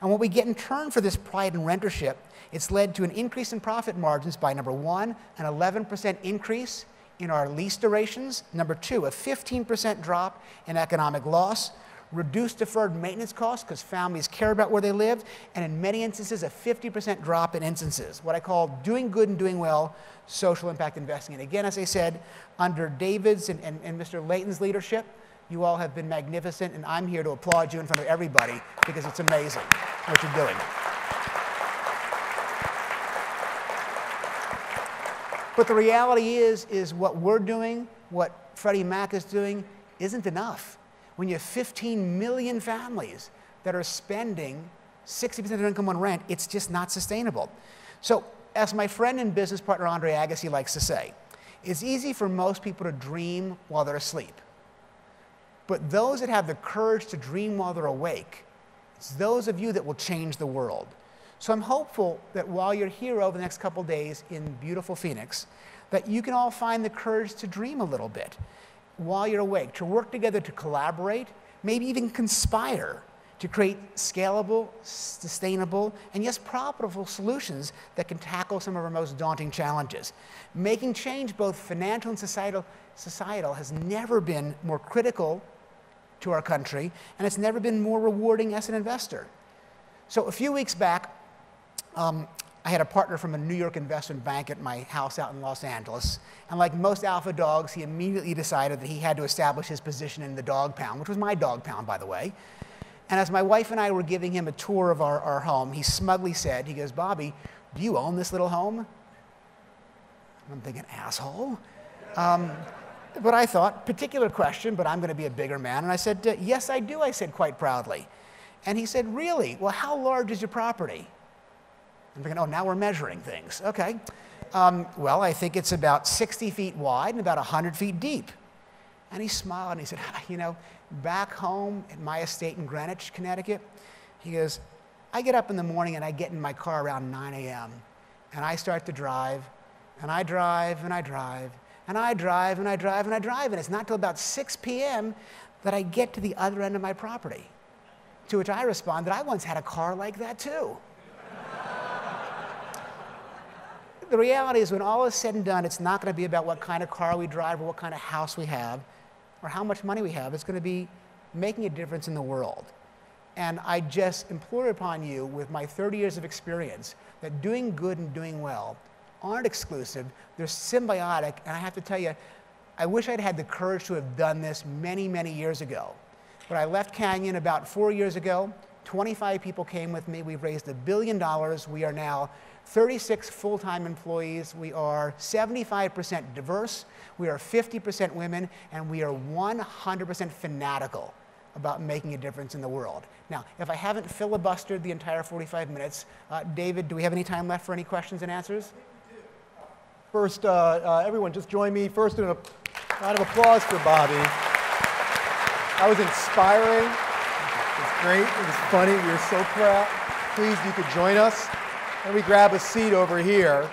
And what we get in turn for this pride in rentership, it's led to an increase in profit margins by, number one, an eleven percent increase in our lease durations, number two, a fifteen percent drop in economic loss, reduced deferred maintenance costs because families care about where they live, and in many instances, a fifty percent drop in instances, what I call doing good and doing well, social impact investing. And again, as I said, under David's and, and, and Mister Layton's leadership, you all have been magnificent, and I'm here to applaud you in front of everybody because it's amazing what you're doing. But the reality is, is what we're doing, what Freddie Mac is doing, isn't enough. When you have fifteen million families that are spending sixty percent of their income on rent, it's just not sustainable. So as my friend and business partner Andre Agassi likes to say, it's easy for most people to dream while they're asleep. But those that have the courage to dream while they're awake, it's those of you that will change the world. So I'm hopeful that while you're here over the next couple days in beautiful Phoenix, that you can all find the courage to dream a little bit while you're awake, to work together, to collaborate, maybe even conspire to create scalable, sustainable, and yes, profitable solutions that can tackle some of our most daunting challenges. Making change, both financial and societal, societal has never been more critical to our country, and it's never been more rewarding as an investor. So a few weeks back, um, I had a partner from a New York investment bank at my house out in Los Angeles, and like most alpha dogs, he immediately decided that he had to establish his position in the dog pound, which was my dog pound, by the way. And as my wife and I were giving him a tour of our, our home, he smugly said, he goes, "Bobby, do you own this little home?" I'm thinking, asshole. Um, but I thought, particular question, but I'm going to be a bigger man. And I said, uh, yes, I do, I said quite proudly. And he said, "Really? Well, how large is your property?" I'm thinking, oh, now we're measuring things. Okay. Um, well, I think it's about sixty feet wide and about one hundred feet deep. And he smiled and he said, "You know, back home at my estate in Greenwich, Connecticut," he goes, "I get up in the morning and I get in my car around nine A M and I start to drive, and I drive, and I drive, and I drive, and I drive, and I drive, and it's not till about six P M that I get to the other end of my property." To which I respond that I once had a car like that too. The reality is, when all is said and done, it's not going to be about what kind of car we drive or what kind of house we have or how much money we have. It's going to be making a difference in the world. And I just implore upon you, with my thirty years of experience, that doing good and doing well aren't exclusive. They're symbiotic. And I have to tell you, I wish I'd had the courage to have done this many, many years ago. But I left Canyon about four years ago. twenty-five people came with me. We've raised a billion dollars. We are now thirty-six full-time employees. We are seventy-five percent diverse. We are fifty percent women. And we are one hundred percent fanatical about making a difference in the world. Now, if I haven't filibustered the entire forty-five minutes, uh, David, do we have any time left for any questions and answers? First, uh, uh, everyone, just join me first in a round of applause for Bobby. That was inspiring. It was great. It was funny. We were so proud. Please, you could join us. Let me grab a seat over here.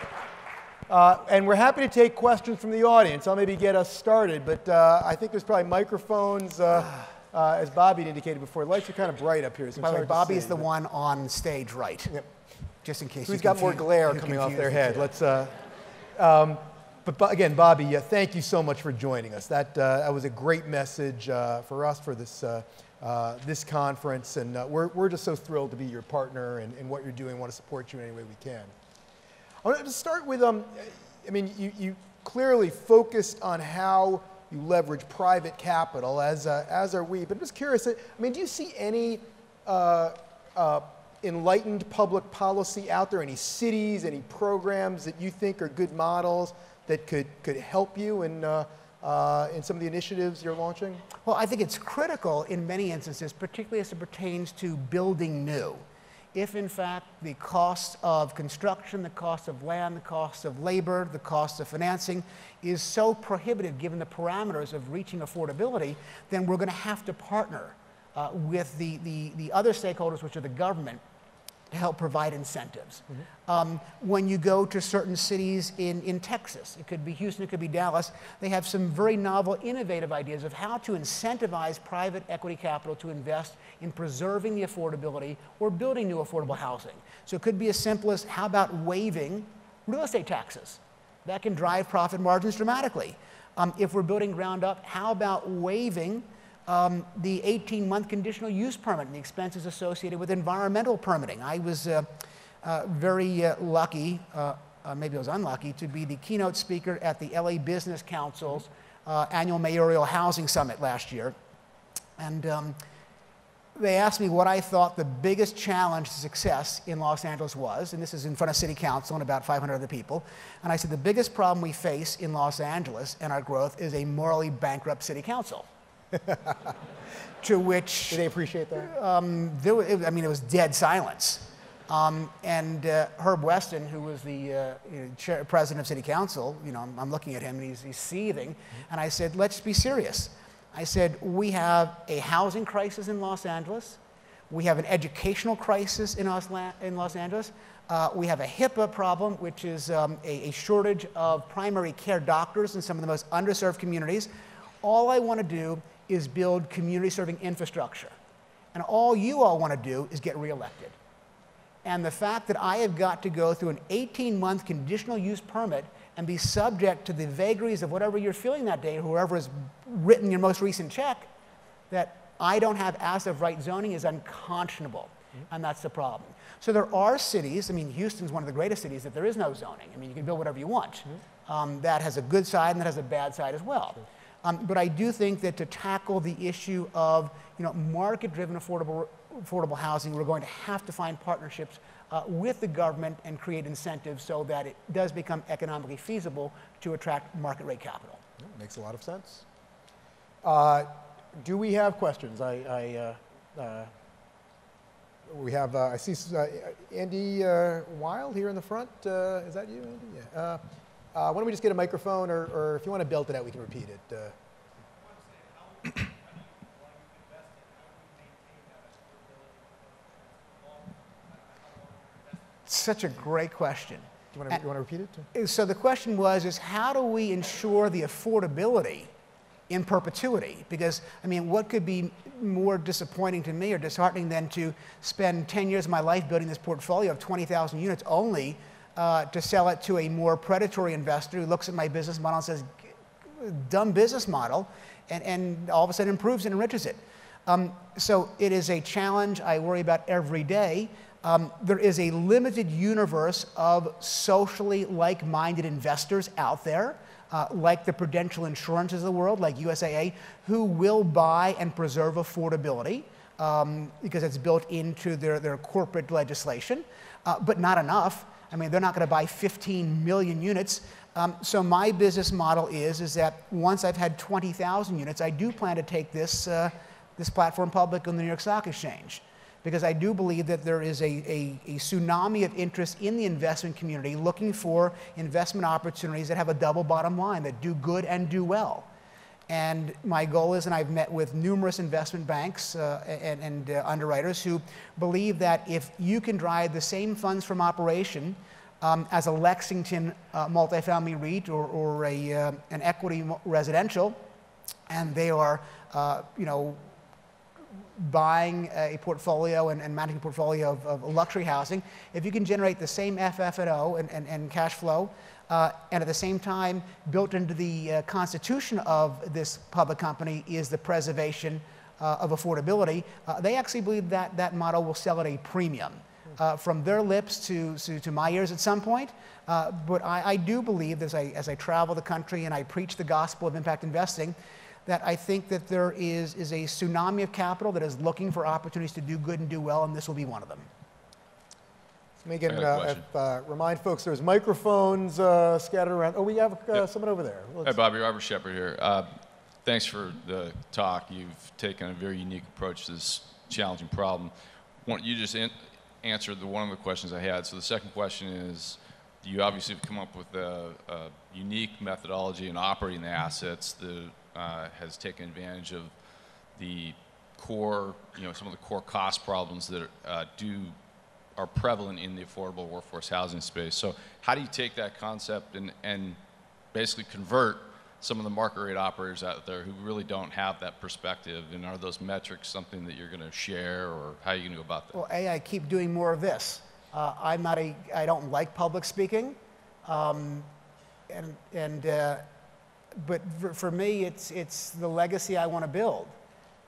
Uh, and we're happy to take questions from the audience. I'll maybe get us started, but uh, I think there's probably microphones, uh, uh, as Bobby indicated before. Lights are kind of bright up here. So by the way, Bobby is the one on stage right, yep. Just in case. Who's got more glare coming off their head? Let's, uh, um, but, but again, Bobby, uh, thank you so much for joining us. That, uh, that was a great message uh, for us for this uh, Uh, this conference, and uh, we're, we're just so thrilled to be your partner and, and what you're doing. We want to support you in any way we can. I want to start with, um, I mean, you, you clearly focused on how you leverage private capital, as, uh, as are we, but I'm just curious, I mean, do you see any uh, uh, enlightened public policy out there, any cities, any programs that you think are good models that could, could help you in uh, Uh, in some of the initiatives you're launching? Well, I think it's critical in many instances, particularly as it pertains to building new. If, in fact, the cost of construction, the cost of land, the cost of labor, the cost of financing is so prohibitive given the parameters of reaching affordability, then we're going to have to partner uh, with the, the, the other stakeholders, which are the government, to help provide incentives. Mm-hmm. um, when you go to certain cities in, in Texas, it could be Houston, it could be Dallas, they have some very novel, innovative ideas of how to incentivize private equity capital to invest in preserving the affordability or building new affordable housing. So it could be as simple as, how about waiving real estate taxes? That can drive profit margins dramatically. Um, if we're building ground up, how about waiving Um, the eighteen month conditional use permit and the expenses associated with environmental permitting? I was uh, uh, very uh, lucky, uh, uh, maybe I was unlucky, to be the keynote speaker at the L A Business Council's uh, annual mayoral housing summit last year. And um, they asked me what I thought the biggest challenge to success in Los Angeles was, and this is in front of City Council and about five hundred other people. And I said, the biggest problem we face in Los Angeles and our growth is a morally bankrupt City Council. To which... Did they appreciate that? Um, there was, it, I mean, it was dead silence. Um, and uh, Herb Weston, who was the uh, you know, chair, president of City Council, you know, I'm, I'm looking at him and he's, he's seething. And I said, let's be serious. I said, we have a housing crisis in Los Angeles. We have an educational crisis in Los, in Los Angeles. Uh, we have a HIPAA problem, which is um, a, a shortage of primary care doctors in some of the most underserved communities. All I want to do is build community-serving infrastructure. And all you all want to do is get reelected. And the fact that I have got to go through an eighteen month conditional use permit and be subject to the vagaries of whatever you're feeling that day, whoever has written your most recent check, that I don't have as of right zoning is unconscionable, mm-hmm. and that's the problem. So there are cities, I mean, Houston's one of the greatest cities that there is no zoning. I mean, you can build whatever you want. Mm-hmm. um, that has a good side and that has a bad side as well. Sure. Um, but I do think that to tackle the issue of you know, market-driven affordable, affordable housing, we're going to have to find partnerships uh, with the government and create incentives so that it does become economically feasible to attract market-rate capital. Yeah, makes a lot of sense. Uh, do we have questions? I, I, uh, uh, we have, uh, I see uh, Andy uh, Wild here in the front. Uh, is that you, Andy? Yeah. Uh, Uh, why don't we just get a microphone, or, or if you want to belt it out, we can repeat it. Uh. Such a great question. Do you want to, you want to repeat it? So the question was, is how do we ensure the affordability in perpetuity? Because, I mean, what could be more disappointing to me or disheartening than to spend ten years of my life building this portfolio of twenty thousand units only Uh, to sell it to a more predatory investor who looks at my business model and says, dumb business model, and, and all of a sudden improves and enriches it. Um, so it is a challenge I worry about every day. Um, there is a limited universe of socially like-minded investors out there, uh, like the Prudential Insurances of the world, like U S A A, who will buy and preserve affordability um, because it's built into their, their corporate legislation, uh, but not enough. I mean, they're not going to buy fifteen million units. Um, so my business model is, is that once I've had twenty thousand units, I do plan to take this, uh, this platform public on the New York Stock Exchange, because I do believe that there is a, a, a tsunami of interest in the investment community looking for investment opportunities that have a double bottom line, that do good and do well. And my goal is, and I've met with numerous investment banks uh, and, and uh, underwriters who believe that if you can drive the same funds from operation um, as a Lexington uh, multifamily REIT or, or a, uh, an equity residential, and they are uh, you know, buying a portfolio and, and managing a portfolio of, of luxury housing, if you can generate the same F F and O and, and, and cash flow, Uh, and at the same time, built into the uh, constitution of this public company is the preservation uh, of affordability. Uh, they actually believe that that model will sell at a premium uh, from their lips to, to, to my ears at some point. Uh, but I, I do believe, as I, as I travel the country and I preach the gospel of impact investing, that I think that there is, is a tsunami of capital that is looking for opportunities to do good and do well, and this will be one of them. Megan, uh, if, uh, remind folks there's microphones uh, scattered around. Oh, we have uh, yep. someone over there. Let's... Hey, Bobby, Robert Shepherd here. Uh, thanks for the talk. You've taken a very unique approach to this challenging problem. You just answered the, one of the questions I had. So the second question is, you obviously have come up with a, a unique methodology in operating the assets that uh, has taken advantage of the core, you know, some of the core cost problems that uh, do are prevalent in the affordable workforce housing space. So how do you take that concept and, and basically convert some of the market rate operators out there who really don't have that perspective? And are those metrics something that you're going to share, or how are you going to go about that? Well, A, I keep doing more of this. Uh, I'm not a, I don't like public speaking. Um, and, and, uh, but for, for me, it's, it's the legacy I want to build.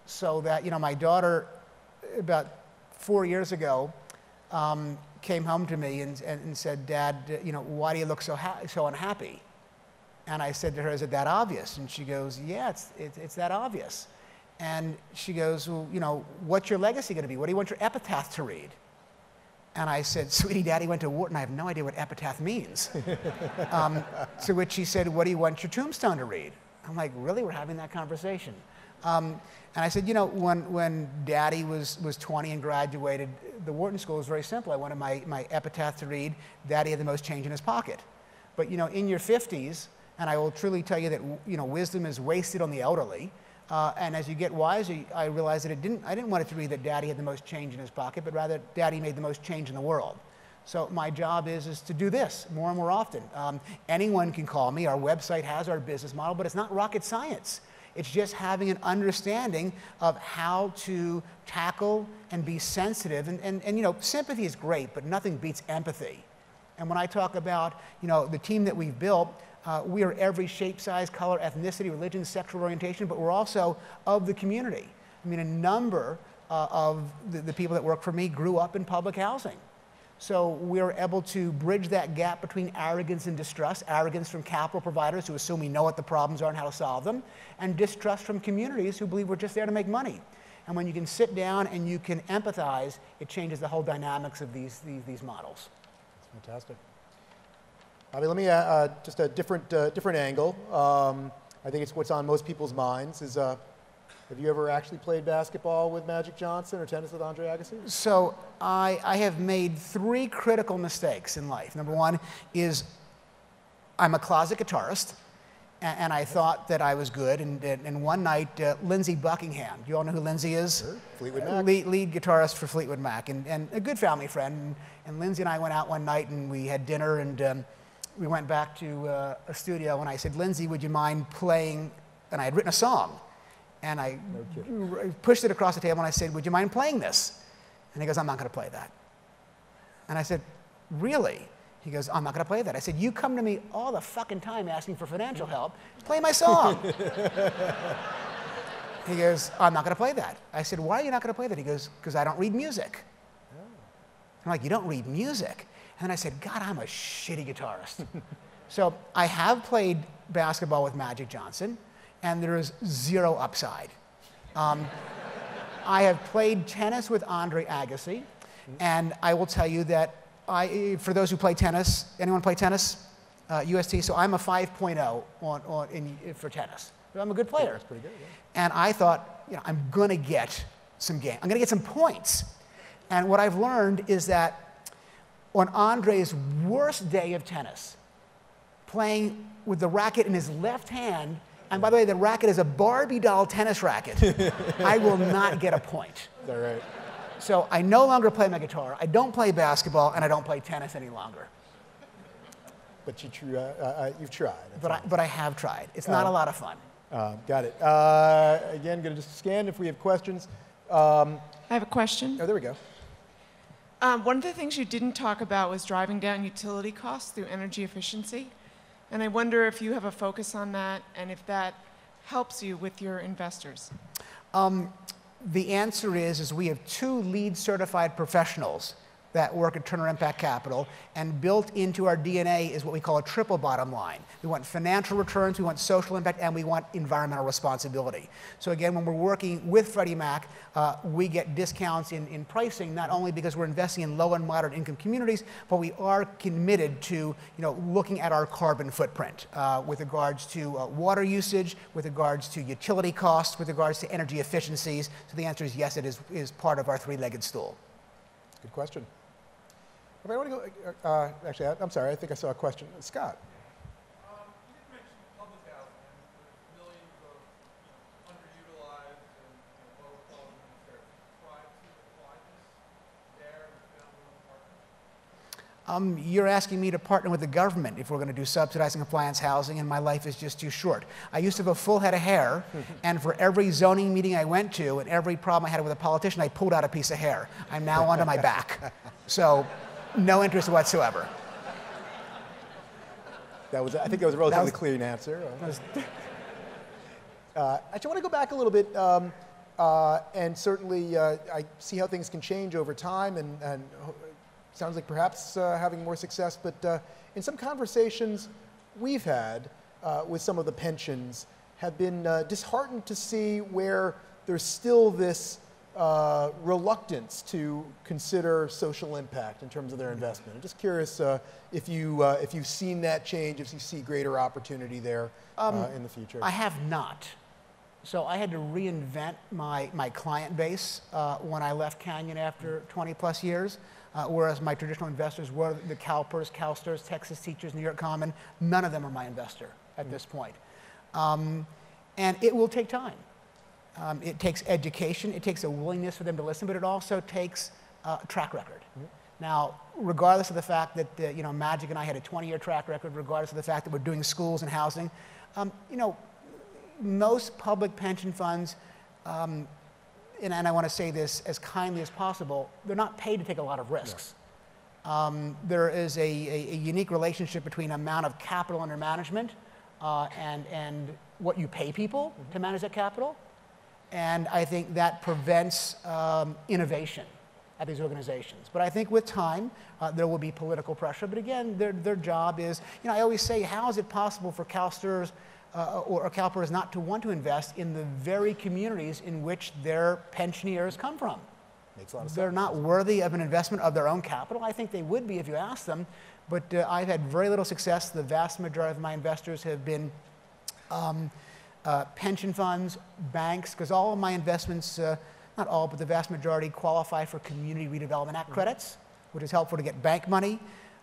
So that, you know, my daughter about four years ago, Um, came home to me and, and, and said, "Dad, you know, why do you look so ha so unhappy?" And I said to her, "Is it that obvious?" And she goes, "Yeah, it's, it's, it's that obvious." And she goes, "Well, you know, what's your legacy going to be? What do you want your epitaph to read?" And I said, "Sweetie, Daddy went to Wharton. I have no idea what epitaph means." um, to which she said, "What do you want your tombstone to read?" I'm like, "Really? We're having that conversation?" Um, and I said, you know, when, when Daddy was, was twenty and graduated, the Wharton School was very simple. I wanted my, my epitaph to read, "Daddy had the most change in his pocket." But, you know, in your fifties, and I will truly tell you that, you know, wisdom is wasted on the elderly. Uh, and as you get wiser, I realized that it didn't, I didn't want it to read that Daddy had the most change in his pocket, but rather Daddy made the most change in the world. So my job is, is to do this more and more often. Um, anyone can call me. Our website has our business model, but it's not rocket science. It's just having an understanding of how to tackle and be sensitive. And, and, and, you know, sympathy is great, but nothing beats empathy. And when I talk about, you know, the team that we've built, uh, we are every shape, size, color, ethnicity, religion, sexual orientation, but we're also of the community. I I mean, a number uh, of the, the people that work for me grew up in public housing. So we were able to bridge that gap between arrogance and distrust, arrogance from capital providers who assume we know what the problems are and how to solve them, and distrust from communities who believe we're just there to make money. And when you can sit down and you can empathize, it changes the whole dynamics of these, these, these models. That's fantastic. I mean, let me, uh, uh, just a different, uh, different angle. Um, I think it's what's on most people's minds is, uh, have you ever actually played basketball with Magic Johnson or tennis with Andre Agassi? So I, I have made three critical mistakes in life. Number one is I'm a closet guitarist, and, and I thought that I was good. And, and one night, uh, Lindsey Buckingham, do you all know who Lindsey is? Sure. Fleetwood Mac. Lead, lead guitarist for Fleetwood Mac, and, and a good family friend. And, and Lindsey and I went out one night, and we had dinner, and um, we went back to uh, a studio, and I said, Lindsey, would you mind playing? And I had written a song. And I no pushed it across the table and I said, would you mind playing this? And he goes, I'm not going to play that. And I said, really? He goes, I'm not going to play that. I said, you come to me all the fucking time asking for financial help. Play my song. He goes, I'm not going to play that. I said, why are you not going to play that? He goes, because I don't read music. Oh. I'm like, you don't read music? And I said, God, I'm a shitty guitarist. So I have played basketball with Magic Johnson, and there is zero upside. Um, I have played tennis with Andre Agassi, and I will tell you that I, for those who play tennis, anyone play tennis? Uh, U S T, so I'm a five point oh on, on, in, for tennis. But I'm a good player. That's pretty good, yeah. And I thought, you know, I'm gonna get some game. I'm gonna get some points. And what I've learned is that on Andre's worst day of tennis, playing with the racket in his left hand, and by the way, the racket is a Barbie doll tennis racket. I will not get a point. Is that right? So I no longer play my guitar. I don't play basketball, and I don't play tennis any longer. But you tr uh, uh, you've tried. But I, but I have tried. It's uh, not a lot of fun. Uh, got it. Uh, again, going to just scan if we have questions. Um, I have a question. Oh, there we go. Um, one of the things you didn't talk about was driving down utility costs through energy efficiency. And I wonder if you have a focus on that and if that helps you with your investors. Um, the answer is, is we have two LEED certified professionals that work at Turner Impact Capital, and built into our D N A is what we call a triple bottom line. We want financial returns, we want social impact, and we want environmental responsibility. So again, when we're working with Freddie Mac, uh, we get discounts in, in pricing, not only because we're investing in low and moderate income communities, but we are committed to, you know, looking at our carbon footprint uh, with regards to uh, water usage, with regards to utility costs, with regards to energy efficiencies. So the answer is yes, it is, is part of our three-legged stool. Good question. I want to go, uh, actually, I'm sorry, I think I saw a question. Scott. Um, you did mention public housing, and millions of you know, underutilized and you know, low quality units. Try to apply this there with family partners? Um, you're asking me to partner with the government if we're going to do subsidizing compliance housing, and my life is just too short. I used to have a full head of hair, and for every zoning meeting I went to and every problem I had with a politician, I pulled out a piece of hair. I'm now onto my back. So. No interest whatsoever. That was, I think that was a relatively was, clean answer. uh, actually, I want to go back a little bit, um, uh, and certainly uh, I see how things can change over time, and, and it sounds like perhaps uh, having more success, but uh, in some conversations we've had uh, with some of the pensions, have been uh, disheartened to see where there's still this Uh, reluctance to consider social impact in terms of their investment. I'm just curious uh, if, you, uh, if you've seen that change, if you see greater opportunity there um, uh, in the future. I have not. So I had to reinvent my, my client base uh, when I left Canyon after twenty plus years, uh, whereas my traditional investors were the CalPERS, CalSTRS, Texas Teachers, New York Common. None of them are my investor at mm-hmm. this point. Um, and it will take time. Um, it takes education, it takes a willingness for them to listen, but it also takes uh, a track record. Mm-hmm. Now, regardless of the fact that uh, you know, Magic and I had a twenty year track record, regardless of the fact that we're doing schools and housing, um, you know, most public pension funds, um, and, and I want to say this as kindly as possible, they're not paid to take a lot of risks. No. Um, there is a, a, a unique relationship between amount of capital under management uh, and, and what you pay people mm-hmm. to manage that capital. And I think that prevents um, innovation at these organizations. But I think with time, uh, there will be political pressure. But again, their, their job is, you know, I always say, how is it possible for CalSTRS uh, or, or CalPERS not to want to invest in the very communities in which their pensioners come from? Makes a lot of sense. They're not worthy of an investment of their own capital. I think they would be if you asked them. But uh, I've had very little success. The vast majority of my investors have been um, uh, pension funds, banks, because all of my investments, uh, not all, but the vast majority qualify for Community Redevelopment Act credits, which is helpful to get bank money.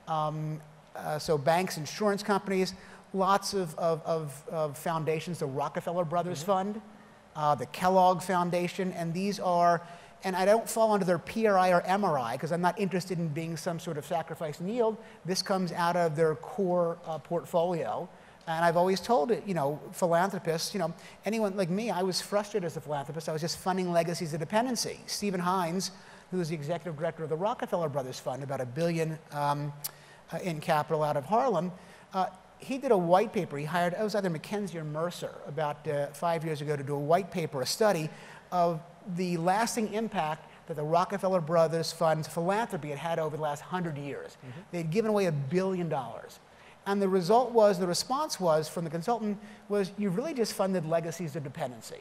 Um, uh, so banks, insurance companies, lots of, of, of, of foundations, the Rockefeller Brothers mm-hmm. Fund, uh, the Kellogg Foundation, and these are, and I don't fall under their P R I or M R I because I'm not interested in being some sort of sacrifice and yield. This comes out of their core uh, portfolio. And I've always told it, you know, philanthropists, you know, anyone like me, I was frustrated as a philanthropist. I was just funding legacies of dependency. Stephen Hines, who is the executive director of the Rockefeller Brothers Fund, about a billion um, in capital out of Harlem, uh, he did a white paper. He hired, it was either McKenzie or Mercer about uh, five years ago to do a white paper, a study of the lasting impact that the Rockefeller Brothers Fund's philanthropy had had over the last hundred years. Mm-hmm. They had given away a billion dollars. And the result was, the response was, from the consultant, was you really just funded legacies of dependency.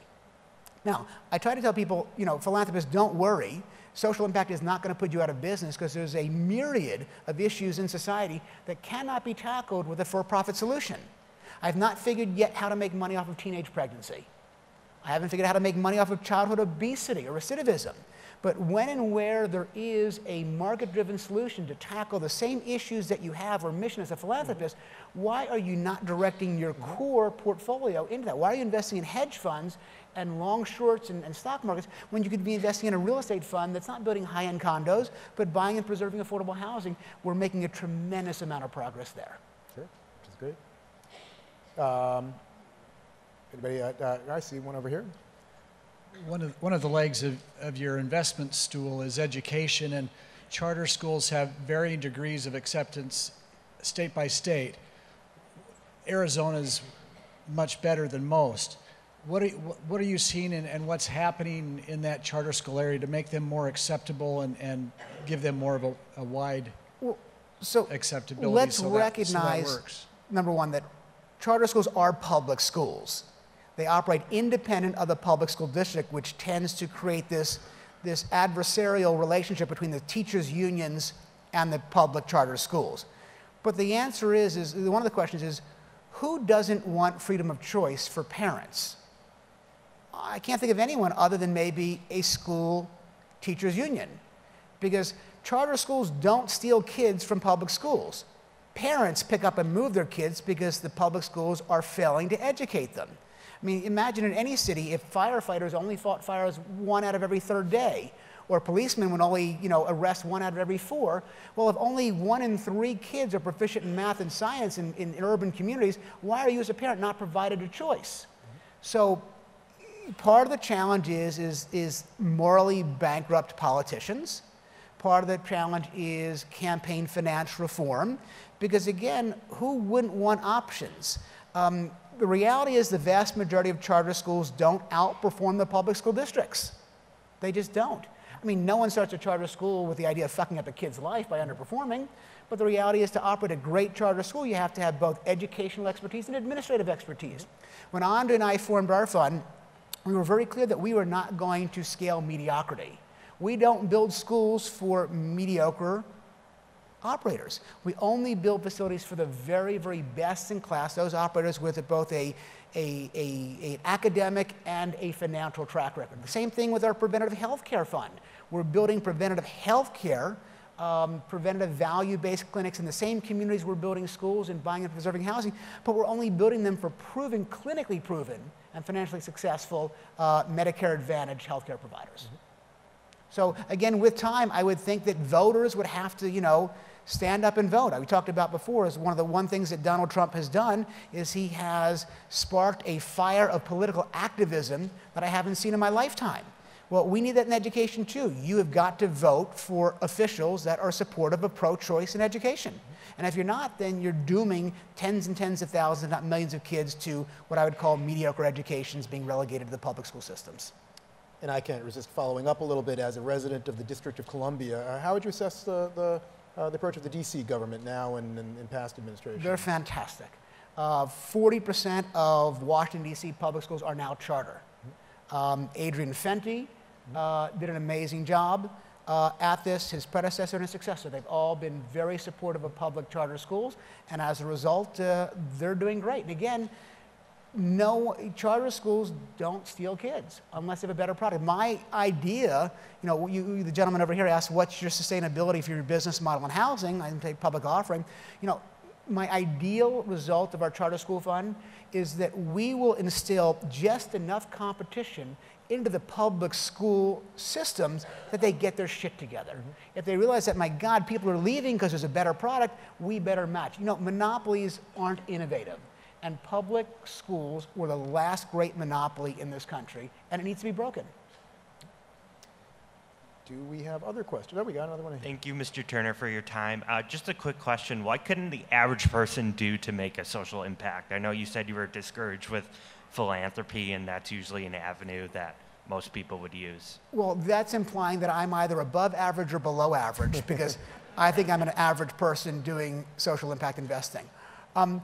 Now, I try to tell people, you know, philanthropists, don't worry. Social impact is not going to put you out of business because there's a myriad of issues in society that cannot be tackled with a for-profit solution. I've not figured yet how to make money off of teenage pregnancy. I haven't figured out how to make money off of childhood obesity or recidivism. But when and where there is a market-driven solution to tackle the same issues that you have or mission as a philanthropist, why are you not directing your core portfolio into that? Why are you investing in hedge funds and long shorts and, and stock markets when you could be investing in a real estate fund that's not building high-end condos, but buying and preserving affordable housing? We're making a tremendous amount of progress there. Sure, which is great. Um, anybody, uh, uh, I see one over here. One of, one of the legs of, of your investment stool is education, and charter schools have varying degrees of acceptance state by state. Arizona's much better than most. What are, what are you seeing and, and what's happening in that charter school area to make them more acceptable and, and give them more of a, a wide well, so acceptability? Let's so recognize, that, so that works. Number one, that charter schools are public schools. They operate independent of the public school district, which tends to create this, this adversarial relationship between the teachers' unions and the public charter schools. But the answer is, is one of the questions is, who doesn't want freedom of choice for parents? I can't think of anyone other than maybe a school teachers' union, because charter schools don't steal kids from public schools. Parents pick up and move their kids because the public schools are failing to educate them. I mean, imagine in any city if firefighters only fought fires one out of every third day, or policemen would only, you know, arrest one out of every four. Well, if only one in three kids are proficient in math and science in, in, in urban communities, why are you as a parent not provided a choice? Mm-hmm. So part of the challenge is, is, is morally bankrupt politicians. Part of the challenge is campaign finance reform, because again, who wouldn't want options? Um, The reality is the vast majority of charter schools don't outperform the public school districts. They just don't. I mean, no one starts a charter school with the idea of fucking up a kid's life by underperforming, but the reality is to operate a great charter school, you have to have both educational expertise and administrative expertise. When Andre and I formed our fund, we were very clear that we were not going to scale mediocrity. We don't build schools for mediocre operators. We only build facilities for the very, very best in class, those operators with both a, a, a, a academic and a financial track record. The same thing with our preventative health care fund. We're building preventative health care, um, preventative value-based clinics in the same communities we're building schools and buying and preserving housing, but we're only building them for proven, clinically proven, and financially successful uh, Medicare Advantage healthcare providers. Mm-hmm. So again, with time, I would think that voters would have to, you know, stand up and vote. We talked about before is one of the one things that Donald Trump has done is he has sparked a fire of political activism that I haven't seen in my lifetime. Well, we need that in education too. You have got to vote for officials that are supportive of pro-choice in education. And if you're not, then you're dooming tens and tens of thousands, if not millions of kids to what I would call mediocre educations being relegated to the public school systems. and I can't resist following up a little bit as a resident of the District of Columbia. Uh, how would you assess the, the, uh, the approach of the D C government now and in past administrations? They're fantastic. Uh, forty percent of Washington, D C public schools are now charter. Um, Adrian Fenty uh, did an amazing job uh, at this, his predecessor and his successor. They've all been very supportive of public charter schools, and as a result, uh, they're doing great. And again, no, charter schools don't steal kids unless they have a better product. My idea, you know, you, the gentleman over here asked, what's your sustainability for your business model and housing? I take public offering. You know, my ideal result of our charter school fund is that we will instill just enough competition into the public school systems that they get their shit together. Mm-hmm. If they realize that, my God, people are leaving because there's a better product, we better match. You know, monopolies aren't innovative. And public schools were the last great monopoly in this country, and it needs to be broken. Do we have other questions? Oh, we got another one. Here. Thank you, Mister Turner, for your time. Uh, just a quick question. What couldn't the average person do to make a social impact? I know you said you were discouraged with philanthropy, and that's usually an avenue that most people would use. Well, that's implying that I'm either above average or below average, because I think I'm an average person doing social impact investing. Um,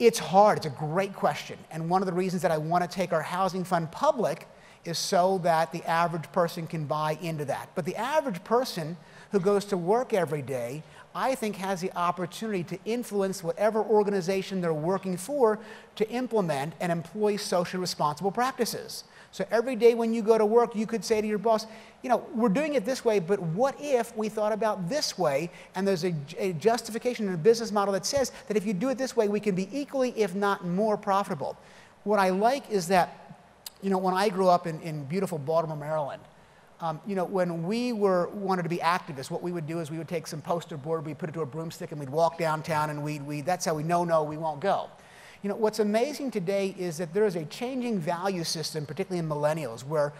It's hard, it's a great question. And one of the reasons that I want to take our housing fund public is so that the average person can buy into that. But the average person who goes to work every day, I think, has the opportunity to influence whatever organization they're working for to implement and employ socially responsible practices. So every day when you go to work, you could say to your boss, you know, we're doing it this way, but what if we thought about this way? And there's a, a justification in a business model that says that if you do it this way, we can be equally, if not more, profitable. What I like is that, you know, when I grew up in, in beautiful Baltimore, Maryland, Um, you know, when we were, wanted to be activists, what we would do is we would take some poster board, we'd put it to a broomstick, and we'd walk downtown, and we'd, we'd, that's how we know, no, we won't go. You know, what's amazing today is that there is a changing value system, particularly in millennials, where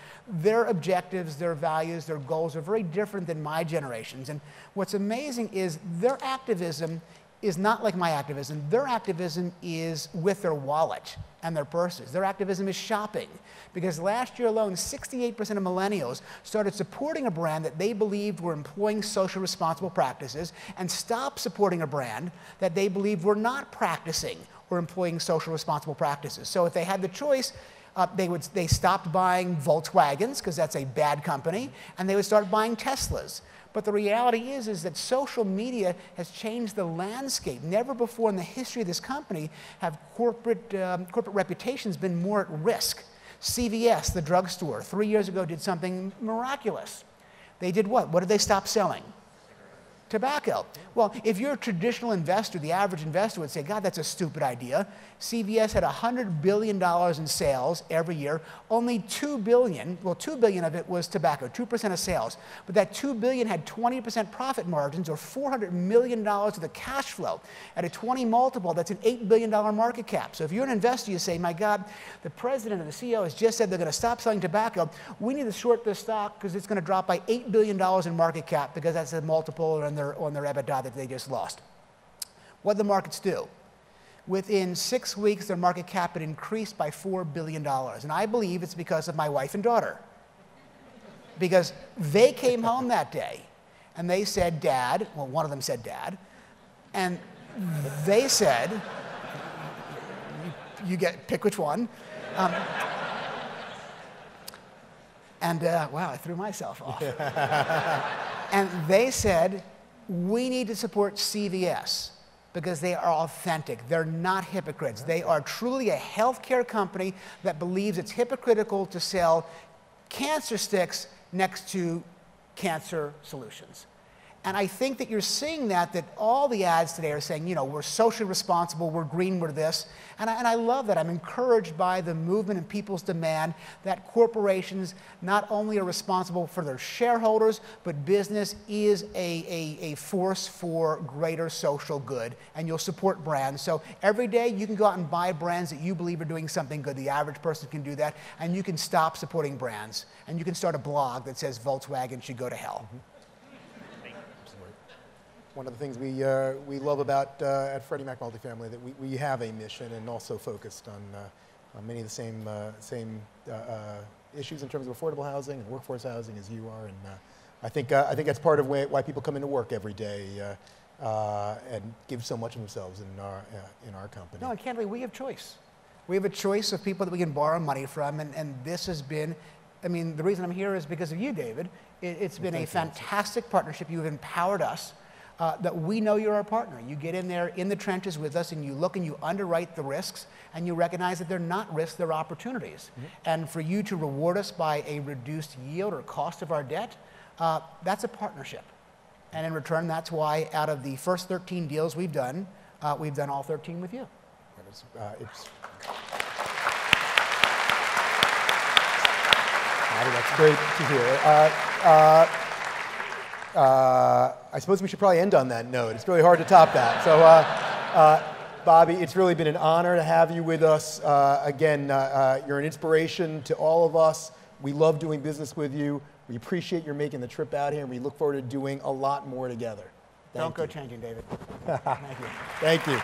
their objectives, their values, their goals are very different than my generation's. And what's amazing is their activism is not like my activism. Their activism is with their wallet and their purses. Their activism is shopping. Because last year alone, sixty-eight percent of millennials started supporting a brand that they believed were employing social responsible practices and stopped supporting a brand that they believed were not practicing or employing social responsible practices. So if they had the choice, Uh, they, would, they stopped buying Volkswagens, because that's a bad company, and they would start buying Teslas. But the reality is, is that social media has changed the landscape. Never before in the history of this company have corporate, um, corporate reputations been more at risk. C V S, the drugstore, three years ago did something miraculous. They did what? What did they stop selling? Tobacco. Well, if you're a traditional investor, the average investor would say, God, that's a stupid idea. C V S had one hundred billion dollars in sales every year. Only two billion dollars, well, two billion dollars of it was tobacco, two percent of sales. But that two billion dollars had twenty percent profit margins, or four hundred million dollars of the cash flow. At a twenty multiple, that's an eight billion dollars market cap. So if you're an investor, you say, my God, the president and the C E O has just said they're going to stop selling tobacco. We need to short this stock because it's going to drop by eight billion dollars in market cap, because that's a multiple or in the on their EBITDA that they just lost. What did the markets do? Within six weeks, their market cap had increased by four billion dollars. And I believe it's because of my wife and daughter. Because they came home that day, and they said, Dad, well, one of them said Dad, and they said, you, you get, pick which one. Um, and uh, wow, I threw myself off. And they said, we need to support C V S because they are authentic. They're not hypocrites. They are truly a healthcare company that believes it's hypocritical to sell cancer sticks next to cancer solutions. And I think that you're seeing that, that all the ads today are saying, you know, we're socially responsible, we're green, we're this. And I, and I love that. I'm encouraged by the movement and people's demand that corporations not only are responsible for their shareholders, but business is a, a, a force for greater social good, and you'll support brands. So every day you can go out and buy brands that you believe are doing something good. The average person can do that, and you can stop supporting brands. And you can start a blog that says Volkswagen should go to hell. Mm-hmm. One of the things we, uh, we love about uh, at Freddie Mac Multifamily, that we, we have a mission and also focused on, uh, on many of the same, uh, same uh, uh, issues in terms of affordable housing and workforce housing as you are, and uh, I think uh, I think that's part of why, why people come into work every day uh, uh, and give so much of themselves in our uh, in our company. No, and candidly, we have choice. We have a choice of people that we can borrow money from, and and this has been. I mean, the reason I'm here is because of you, David. It, it's been a fantastic partnership. You've empowered us uh, that we know you're our partner. You get in there in the trenches with us and you look and you underwrite the risks and you recognize that they're not risks, they're opportunities. Mm-hmm. And for you to reward us by a reduced yield or cost of our debt, uh, that's a partnership. And in return, that's why out of the first thirteen deals we've done, uh, we've done all thirteen with you. It's, uh, it's That's great to hear. Uh, uh, uh, I suppose we should probably end on that note. It's really hard to top that. So, uh, uh, Bobby, it's really been an honor to have you with us. Uh, again, uh, uh, you're an inspiration to all of us. We love doing business with you. We appreciate your making the trip out here, and we look forward to doing a lot more together. Thank Don't you. Go changing, David. Thank you. Thank you.